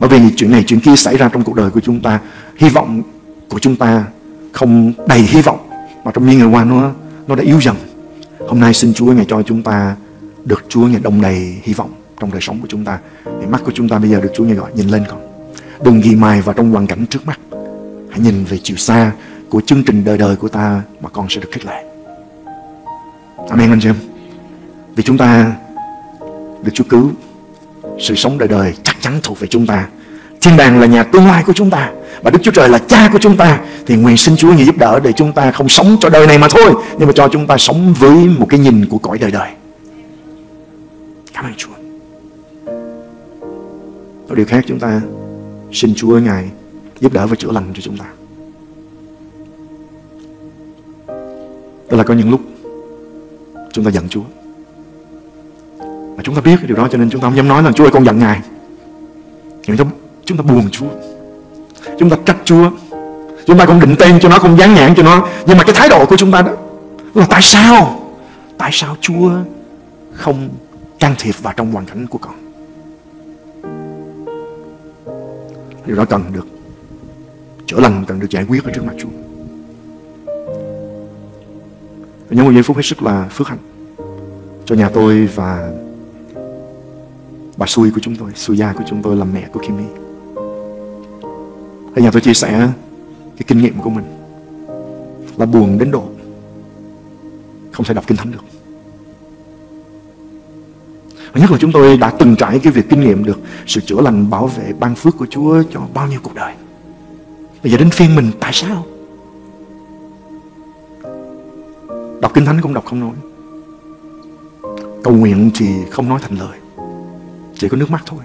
bởi vì chuyện này chuyện kia xảy ra trong cuộc đời của chúng ta, hy vọng của chúng ta không đầy hy vọng, mà trong những ngày qua nó đã yếu dần. Hôm nay xin Chúa Ngài cho chúng ta được Chúa Ngài đong đầy hy vọng trong đời sống của chúng ta. Để mắt của chúng ta bây giờ được Chúa Ngài gọi, nhìn lên con, đừng ghi mài vào trong hoàn cảnh trước mắt, hãy nhìn về chiều xa của chương trình đời đời của ta mà con sẽ được khích lệ. Amen anh chị em. Vì chúng ta được Chúa cứu, sự sống đời đời chắc chắn thuộc về chúng ta. Thiên đàng là nhà tương lai của chúng ta và Đức Chúa Trời là Cha của chúng ta. Thì nguyện xin Chúa Ngài giúp đỡ để chúng ta không sống cho đời này mà thôi, nhưng mà cho chúng ta sống với một cái nhìn của cõi đời đời. Cảm ơn Chúa. Có điều khác chúng ta Xin Chúa Ngài giúp đỡ và chữa lành cho chúng ta. Tức là có những lúc chúng ta giận Chúa mà chúng ta biết cái điều đó, cho nên chúng ta không dám nói là Chúa ơi con giận Ngài. Nhưng chúng ta buồn Chúa, chúng ta trách Chúa, chúng ta không định tên cho nó, không dán nhãn cho nó. Nhưng mà cái thái độ của chúng ta đó là tại sao? Tại sao Chúa không can thiệp vào trong hoàn cảnh của con? Điều đó cần được chữa lành, cần được giải quyết ở trước mặt Chúa. Nhớ một giây phút hết sức là phước hạnh cho nhà tôi và bà Sui của chúng tôi, Sui gia của chúng tôi là mẹ của Kimi. Thì nhà tôi chia sẻ cái kinh nghiệm của mình là buồn đến độ không thể đọc Kinh Thánh được. Và nhất là chúng tôi đã từng trải cái việc kinh nghiệm được sự chữa lành, bảo vệ, ban phước của Chúa cho bao nhiêu cuộc đời. Bây giờ đến phiên mình, tại sao? Đọc Kinh Thánh cũng đọc không nổi, cầu nguyện thì không nói thành lời, chỉ có nước mắt thôi.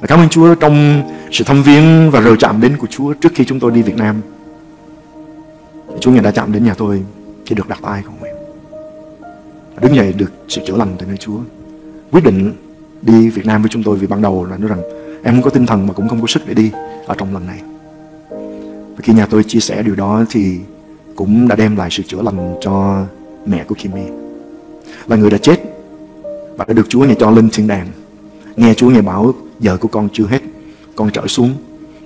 Và cảm ơn Chúa trong sự thăm viếng và rờ chạm đến của Chúa trước khi chúng tôi đi Việt Nam, Chúa Ngài đã chạm đến nhà tôi khi được đặt tay cầu nguyện. Và đứng dậy được sự chữa lành từ nơi Chúa, quyết định đi Việt Nam với chúng tôi. Vì ban đầu là nói rằng em không có tinh thần mà cũng không có sức để đi ở trong lần này. Và khi nhà tôi chia sẻ điều đó thì cũng đã đem lại sự chữa lành cho mẹ của Kimi, là người đã chết và đã được Chúa Ngài cho lên thiên đàng. Nghe Chúa Ngài bảo giờ của con chưa hết, con trở xuống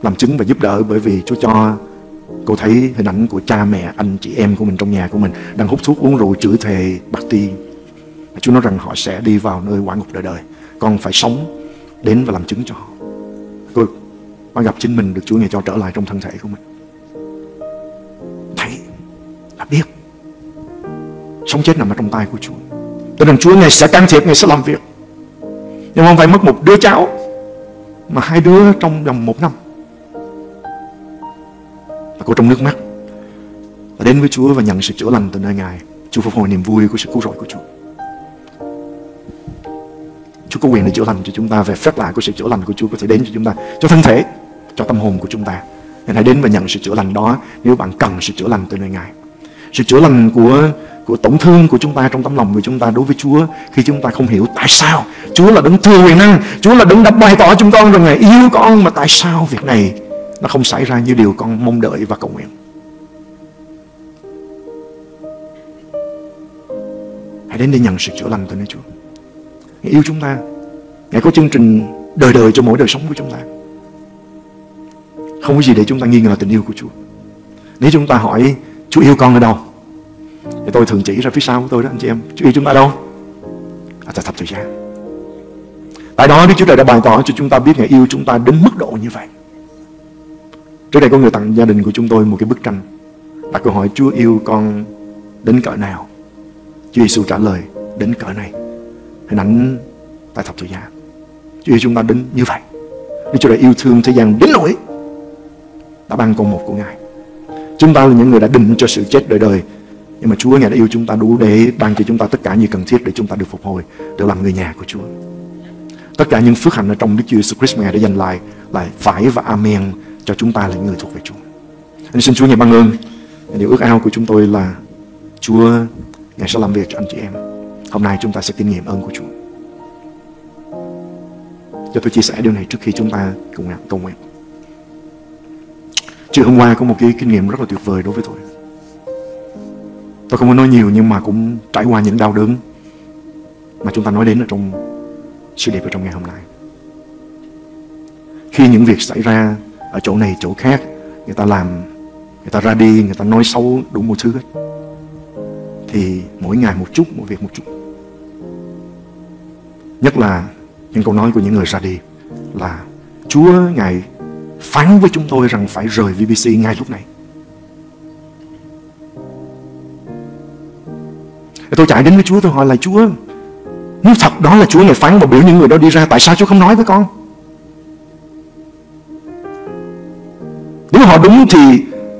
làm chứng và giúp đỡ, bởi vì Chúa cho cô thấy hình ảnh của cha mẹ, anh chị em của mình trong nhà của mình đang hút thuốc, uống rượu, chửi thề, bạc ti. Chúa nói rằng họ sẽ đi vào nơi hỏa ngục đời đời, con phải sống đến và làm chứng cho họ. Tôi bắt gặp chính mình được Chúa Ngài cho trở lại trong thân thể của mình. Thấy là biết sống chết nằm ở trong tay của Chúa. Tôi rằng Chúa Ngài sẽ can thiệp, Ngài sẽ làm việc. Nhưng không phải mất một đứa cháu mà hai đứa trong vòng một năm. Và cô trong nước mắt và đến với Chúa và nhận sự chữa lành từ nơi Ngài. Chúa phục hồi niềm vui của sự cứu rỗi của Chúa. Chúa có quyền để chữa lành cho chúng ta. Về phép lạ của sự chữa lành của Chúa có thể đến cho chúng ta, cho thân thể, cho tâm hồn của chúng ta. Nên hãy đến và nhận sự chữa lành đó nếu bạn cần sự chữa lành từ nơi Ngài. Sự chữa lành của tổn thương của chúng ta trong tấm lòng của chúng ta đối với Chúa, khi chúng ta không hiểu tại sao Chúa là đấng thừa quyền năng, Chúa là đấng đã bày tỏ chúng con rằng Ngài yêu con, mà tại sao việc này nó không xảy ra như điều con mong đợi và cầu nguyện. Hãy đến để nhận sự chữa lành từ nơi Chúa. Ngài yêu chúng ta, Ngài có chương trình đời đời cho mỗi đời sống của chúng ta. Không có gì để chúng ta nghi ngờ tình yêu của Chúa. Nếu chúng ta hỏi Chúa yêu con ở đâu, thì tôi thường chỉ ra phía sau của tôi đó, anh chị em. Chúa yêu chúng ta đâu? À, tại thập tự giá. Tại đó Đức Chúa Trời đã bày tỏ cho chúng ta biết Ngài yêu chúng ta đến mức độ như vậy. Trước đây có người tặng gia đình của chúng tôi một cái bức tranh, đặt câu hỏi Chúa yêu con đến cỡ nào. Chúa Giêsu trả lời đến cỡ này, hình ảnh tại thập tự giá. Chúa yêu chúng ta đến như vậy. Đức Chúa Trời yêu thương thế gian đến nỗi đã ban con một của Ngài. Chúng ta là những người đã định cho sự chết đời đời, nhưng mà Chúa Ngài đã yêu chúng ta đủ để ban cho chúng ta tất cả như cần thiết để chúng ta được phục hồi, được làm người nhà của Chúa. Tất cả những phước hạnh ở trong Đức Chúa Jesus Christ Ngài đã dành lại là phải và amen cho chúng ta là những người thuộc về Chúa. Anh xin Chúa Ngài ban ơn. Điều ước ao của chúng tôi là Chúa Ngài sẽ làm việc cho anh chị em. Hôm nay chúng ta sẽ kinh nghiệm ơn của Chúa. Cho tôi chia sẻ điều này trước khi chúng ta cùng cầu nguyện. Chiều hôm qua có một cái kinh nghiệm rất là tuyệt vời đối với tôi. Tôi không muốn nói nhiều, nhưng mà cũng trải qua những đau đớn mà chúng ta nói đến ở trong sứ điệp ở trong ngày hôm nay. Khi những việc xảy ra ở chỗ này chỗ khác, người ta làm, người ta ra đi, người ta nói xấu đủ một thứ hết, thì mỗi ngày một chút, mỗi việc một chút. Nhất là những câu nói của những người ra đi là Chúa Ngài phán với chúng tôi rằng phải rời VBC ngay lúc này. Tôi chạy đến với Chúa, tôi hỏi là Chúa, nếu thật đó là Chúa Ngài phán và biểu những người đó đi ra, tại sao Chúa không nói với con? Nếu họ đúng thì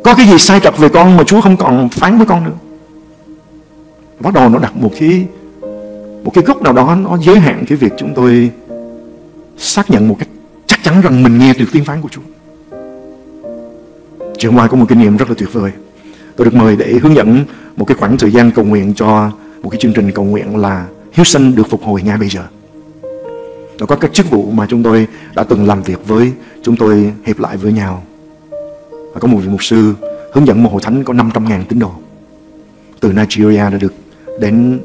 có cái gì sai trật về con mà Chúa không còn phán với con nữa. Bắt đầu nó đặt một cái gốc nào đó, nó giới hạn cái việc chúng tôi xác nhận một cách chắc chắc chắn rằng mình nghe được tiếng phán của Chúa. Chị hôm qua có một kinh nghiệm rất là tuyệt vời. Tôi được mời để hướng dẫn một cái khoảng thời gian cầu nguyện cho một cái chương trình cầu nguyện là Houston được phục hồi ngay bây giờ. Nó có các chức vụ mà chúng tôi đã từng làm việc với, chúng tôi hiệp lại với nhau. Và có một vị mục sư hướng dẫn một hội thánh có 500.000 tín đồ từ Nigeria đã được đến,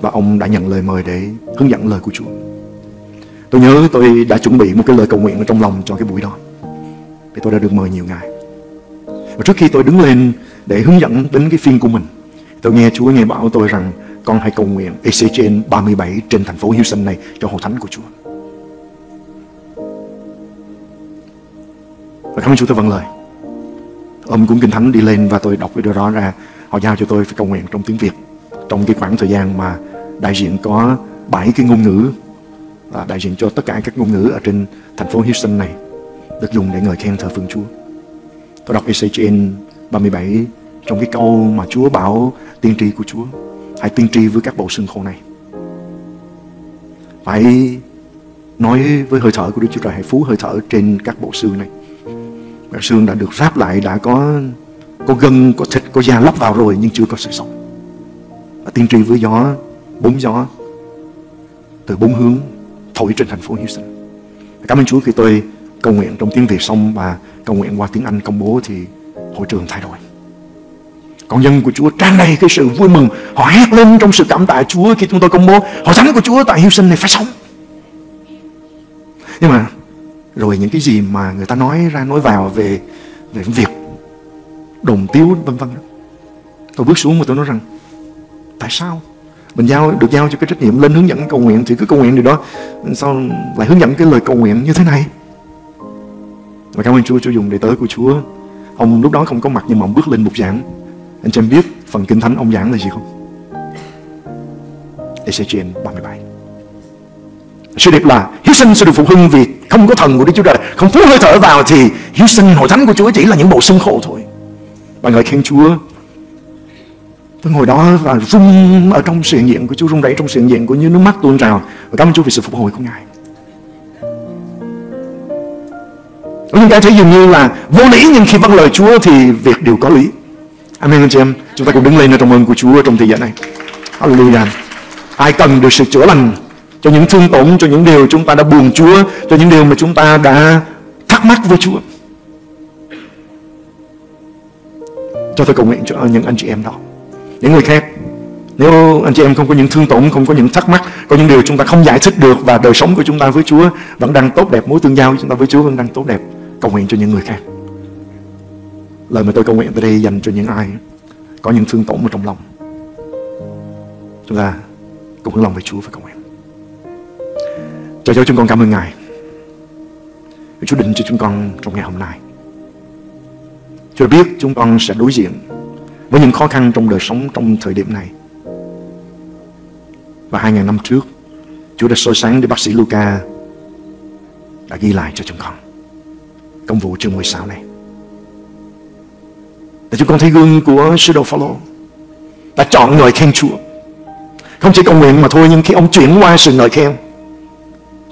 và ông đã nhận lời mời để hướng dẫn lời của Chúa. Tôi nhớ tôi đã chuẩn bị một cái lời cầu nguyện ở trong lòng cho cái buổi đó, vì tôi đã được mời nhiều ngày. Và trước khi tôi đứng lên để hướng dẫn đến cái phiên của mình, tôi nghe Chúa nghe bảo tôi rằng con hãy cầu nguyện ECGN 37 trên thành phố Houston này cho hội thánh của Chúa. Và cảm ơn Chúa, tôi vâng lời. Ông cũng Kinh Thánh đi lên và tôi đọc cái điều đó ra. Họ giao cho tôi phải cầu nguyện trong tiếng Việt trong cái khoảng thời gian mà đại diện có 7 cái ngôn ngữ, và đại diện cho tất cả các ngôn ngữ ở trên thành phố Houston này được dùng để ngợi khen thờ phượng Chúa. Tôi đọc ECGN 37 trong cái câu mà Chúa bảo tiên tri của Chúa: hãy tiên tri với các bộ xương khô này, hãy nói với hơi thở của Đức Chúa Trời, hãy phú hơi thở trên các bộ xương này. Các xương đã được ráp lại, đã có gân, có thịt, có da lắp vào rồi nhưng chưa có sự sống. Và tiên tri với gió, 4 gió từ 4 hướng thổi trên thành phố Houston. Cảm ơn Chúa, khi tôi cầu nguyện trong tiếng Việt xong và cầu nguyện qua tiếng Anh công bố thì hội trường thay đổi. Con dân của Chúa tràn đầy cái sự vui mừng, họ hét lên trong sự cảm tạ Chúa khi chúng tôi công bố hội thánh của Chúa tại Houston này phải sống. Nhưng mà rồi những cái gì mà người ta nói ra nói vào về việc đồn tiếu vân vân, tôi bước xuống và tôi nói rằng tại sao mình được giao cho cái trách nhiệm lên hướng dẫn cầu nguyện thì cứ cầu nguyện điều đó, sao lại hướng dẫn cái lời cầu nguyện như thế này? Và cảm ơn Chúa, Chúa dùng đầy tớ của Chúa. Ông lúc đó không có mặt nhưng mà ông bước lên bục giảng. Anh cho em biết phần Kinh Thánh ông giảng là gì không? Ezechiel 37. Sự điệp là Houston sẽ được phục hưng vì không có thần của Đức Chúa Trời, không phú hơi thở vào thì Houston, hội thánh của Chúa chỉ là những bộ xương khô thôi. Và ngợi khen Chúa. Tôi ngồi đó và rung ở trong sự hiện diện của Chúa, rung rẩy trong sự hiện diện của như nước mắt tuôn trào. Và cảm ơn Chúa vì sự phục hồi của Ngài. Có những cái thấy dường như là vô lý, nhưng khi vâng lời Chúa thì việc đều có lý. Amen anh chị em. Chúng ta cùng đứng lên trong ơn của Chúa trong thời gian này. Hallelujah. Ai cần được sự chữa lành cho những thương tổn, cho những điều chúng ta đã buồn Chúa, cho những điều mà chúng ta đã thắc mắc với Chúa, cho tôi cầu nguyện cho những anh chị em đó. Những người khác, nếu anh chị em không có những thương tổn, không có những thắc mắc, có những điều chúng ta không giải thích được và đời sống của chúng ta với Chúa vẫn đang tốt đẹp, mối tương giao của chúng ta với Chúa vẫn đang tốt đẹp, cầu nguyện cho những người khác. Lời mà tôi cầu nguyện tới đây dành cho những ai có những thương tổn ở trong lòng. Chúng ta cùng hướng lòng với Chúa và cầu nguyện. Trời cho chúng con cảm ơn Ngài, Chúa định cho chúng con trong ngày hôm nay. Chúa biết chúng con sẽ đối diện với những khó khăn trong đời sống trong thời điểm này. Và 2000 năm trước, Chúa đã soi sáng để bác sĩ Luca đã ghi lại cho chúng con Công vụ chương 16 này. Để chúng con thấy gương của sứ đồ Phaolô đã chọn ngợi khen Chúa. Không chỉ cầu nguyện mà thôi, nhưng khi ông chuyển qua sự ngợi khen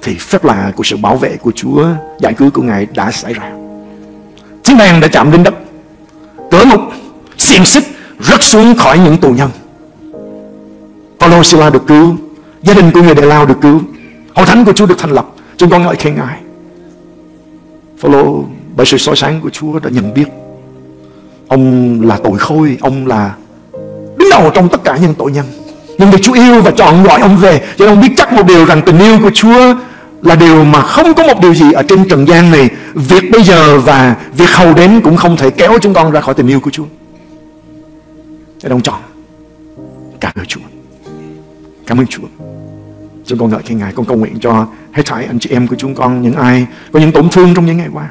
thì phép lạ của sự bảo vệ của Chúa, giải cứu của Ngài đã xảy ra. Thiên đàng đã chạm đến đất, cớ mục, xiềng xích rớt xuống khỏi những tù nhân. Phaolô, Si-la được cứu, gia đình của người Đề Lao được cứu, hội thánh của Chúa được thành lập. Chúng con ngợi khen Ngài. Phaolô bởi sự soi sáng của Chúa đã nhận biết ông là tội khôi, ông là đứng đầu trong tất cả những tội nhân. Nhưng vì Chúa yêu và chọn gọi ông về, cho nên ông biết chắc một điều rằng tình yêu của Chúa là điều mà không có một điều gì ở trên trần gian này, việc bây giờ và việc hầu đến cũng không thể kéo chúng con ra khỏi tình yêu của Chúa. Để ông chọn cả đời Chúa. Cảm ơn Chúa. Chúng con ngợi khen Ngài. Con cầu nguyện cho hết thảy anh chị em của chúng con, những ai có những tổn thương trong những ngày qua,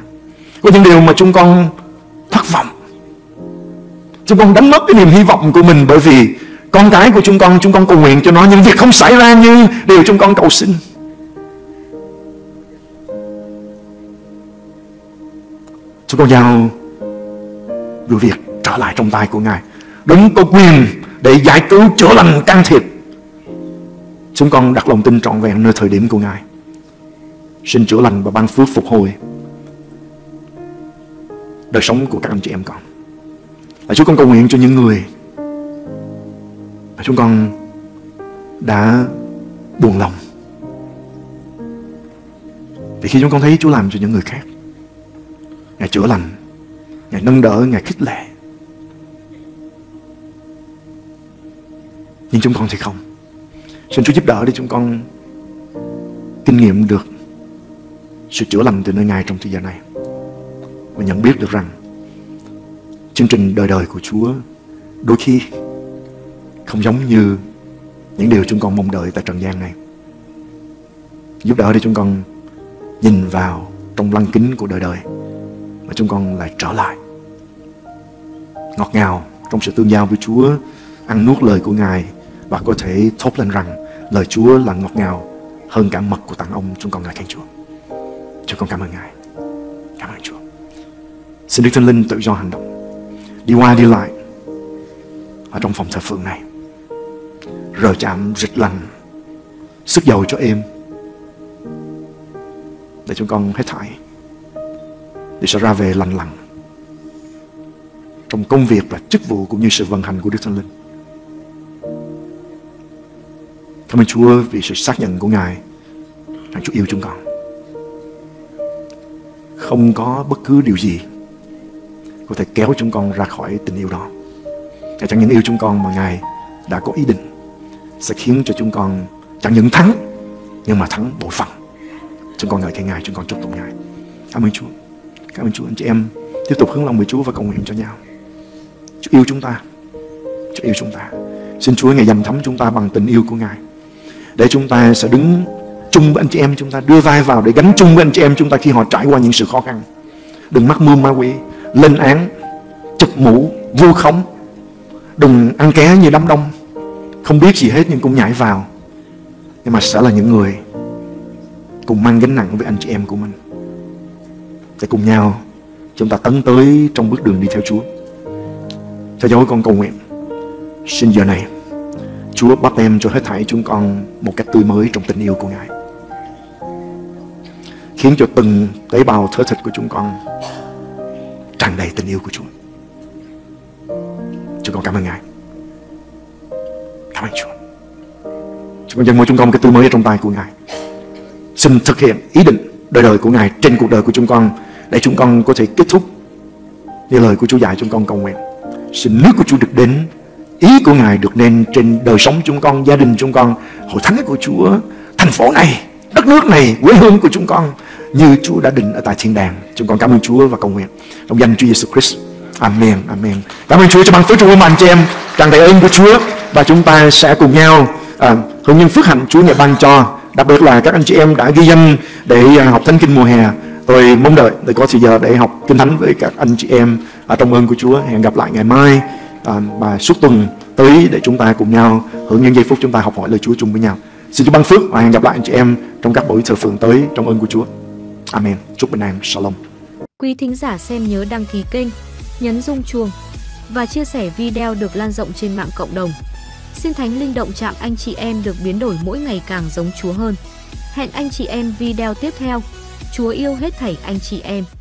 có những điều mà chúng con thất vọng, chúng con đánh mất cái niềm hy vọng của mình bởi vì con cái của chúng con cầu nguyện cho nó nhưng việc không xảy ra như điều chúng con cầu xin. Chúng con giao đuổi việc trở lại trong tay của Ngài, đấng có quyền để giải cứu, chữa lành, can thiệp. Chúng con đặt lòng tin trọn vẹn nơi thời điểm của Ngài. Xin chữa lành và ban phước phục hồi đời sống của các anh chị em con. Và chúng con cầu nguyện cho những người mà chúng con đã buồn lòng, vì khi chúng con thấy Chúa làm cho những người khác, Ngài chữa lành, Ngài nâng đỡ, Ngài khích lệ, nhưng chúng con thì không. Xin Chúa giúp đỡ để chúng con kinh nghiệm được sự chữa lành từ nơi Ngài trong thời gian này, và nhận biết được rằng chương trình đời đời của Chúa đôi khi không giống như những điều chúng con mong đợi tại trần gian này. Giúp đỡ để chúng con nhìn vào trong lăng kính của đời đời mà chúng con lại trở lại ngọt ngào trong sự tương giao với Chúa, ăn nuốt lời của Ngài, và có thể thốt lên rằng lời Chúa là ngọt ngào hơn cả mật của tặng ông. Chúng con ngợi khen Chúa. Chúng con cảm ơn Ngài. Cảm ơn Chúa. Xin Đức Thánh Linh tự do hành động, đi qua đi lại ở trong phòng thờ phượng này, rờ chạm, rịt lành, sức dầu cho em, để chúng con hết thảy để sẽ ra về lành lặn trong công việc và chức vụ, cũng như sự vận hành của Đức Thánh Linh. Cảm ơn Chúa vì sự xác nhận của Ngài rằng Chúa yêu chúng con. Không có bất cứ điều gì có thể kéo chúng con ra khỏi tình yêu đó. Ngài chẳng những yêu chúng con mà Ngài đã có ý định sẽ khiến cho chúng con chẳng những thắng, nhưng mà thắng bội phần. Chúng con ngợi khen Ngài, chúng con chúc tụng Ngài. Cảm ơn Chúa. Cảm ơn Chúa. Anh chị em tiếp tục hướng lòng về Chúa và cầu nguyện cho nhau. Chúa yêu chúng ta. Chúa yêu chúng ta. Xin Chúa Ngài dầm thấm chúng ta bằng tình yêu của Ngài, để chúng ta sẽ đứng chung với anh chị em chúng ta, đưa vai vào để gánh chung với anh chị em chúng ta khi họ trải qua những sự khó khăn. Đừng mắc mưu ma quỷ, lên án, chụp mũ, vu khống. Đừng ăn ké như đám đông, không biết gì hết nhưng cũng nhảy vào, nhưng mà sẽ là những người cùng mang gánh nặng với anh chị em của mình, để cùng nhau chúng ta tấn tới trong bước đường đi theo Chúa. Theo dõi con cầu nguyện, xin giờ này Chúa bắt em cho hết thảy chúng con một cách tươi mới trong tình yêu của Ngài, khiến cho từng tế bào thớ thịt của chúng con tràn đầy tình yêu của Chúa. Chúng con cảm ơn Ngài. Cảm ơn Chúa. Chúng con dâng mỗi chúng con cái tươi mới trong tay của Ngài. Xin thực hiện ý định đời đời của Ngài trên cuộc đời của chúng con, để chúng con có thể kết thúc như lời của Chúa dạy. Chúng con cầu nguyện, xin nước của Chúa được đến, ý của Ngài được nên trên đời sống chúng con, gia đình chúng con, hội thánh của Chúa, thành phố này, đất nước này, quê hương của chúng con, như Chúa đã định ở tại thiên đàng. Chúng con cảm ơn Chúa và cầu nguyện trong danh Chúa Giêsu Christ. Amen, amen. Cảm ơn Chúa cho ban phước cho anh chị em, tràn đầy ơn của Chúa, và chúng ta sẽ cùng nhau hưởng những phước hạnh Chúa Ngài ban cho. Đặc biệt là các anh chị em đã ghi danh để học Thánh Kinh mùa hè, tôi mong đợi để có thời giờ để học Kinh Thánh với các anh chị em ở trong ơn của Chúa. Hẹn gặp lại ngày mai và suốt tuần tới, để chúng ta cùng nhau hưởng những giây phút chúng ta học hỏi lời Chúa chung với nhau. Xin Chúa ban phước và hẹn gặp lại anh chị em trong các buổi thờ phượng tới trong ơn của Chúa. Amen. Chúc bình an. Shalom. Quý thính giả xem nhớ đăng ký kênh, nhấn rung chuông và chia sẻ video được lan rộng trên mạng cộng đồng. Xin Thánh Linh động chạm anh chị em được biến đổi mỗi ngày càng giống Chúa hơn. Hẹn anh chị em video tiếp theo. Chúa yêu hết thảy anh chị em.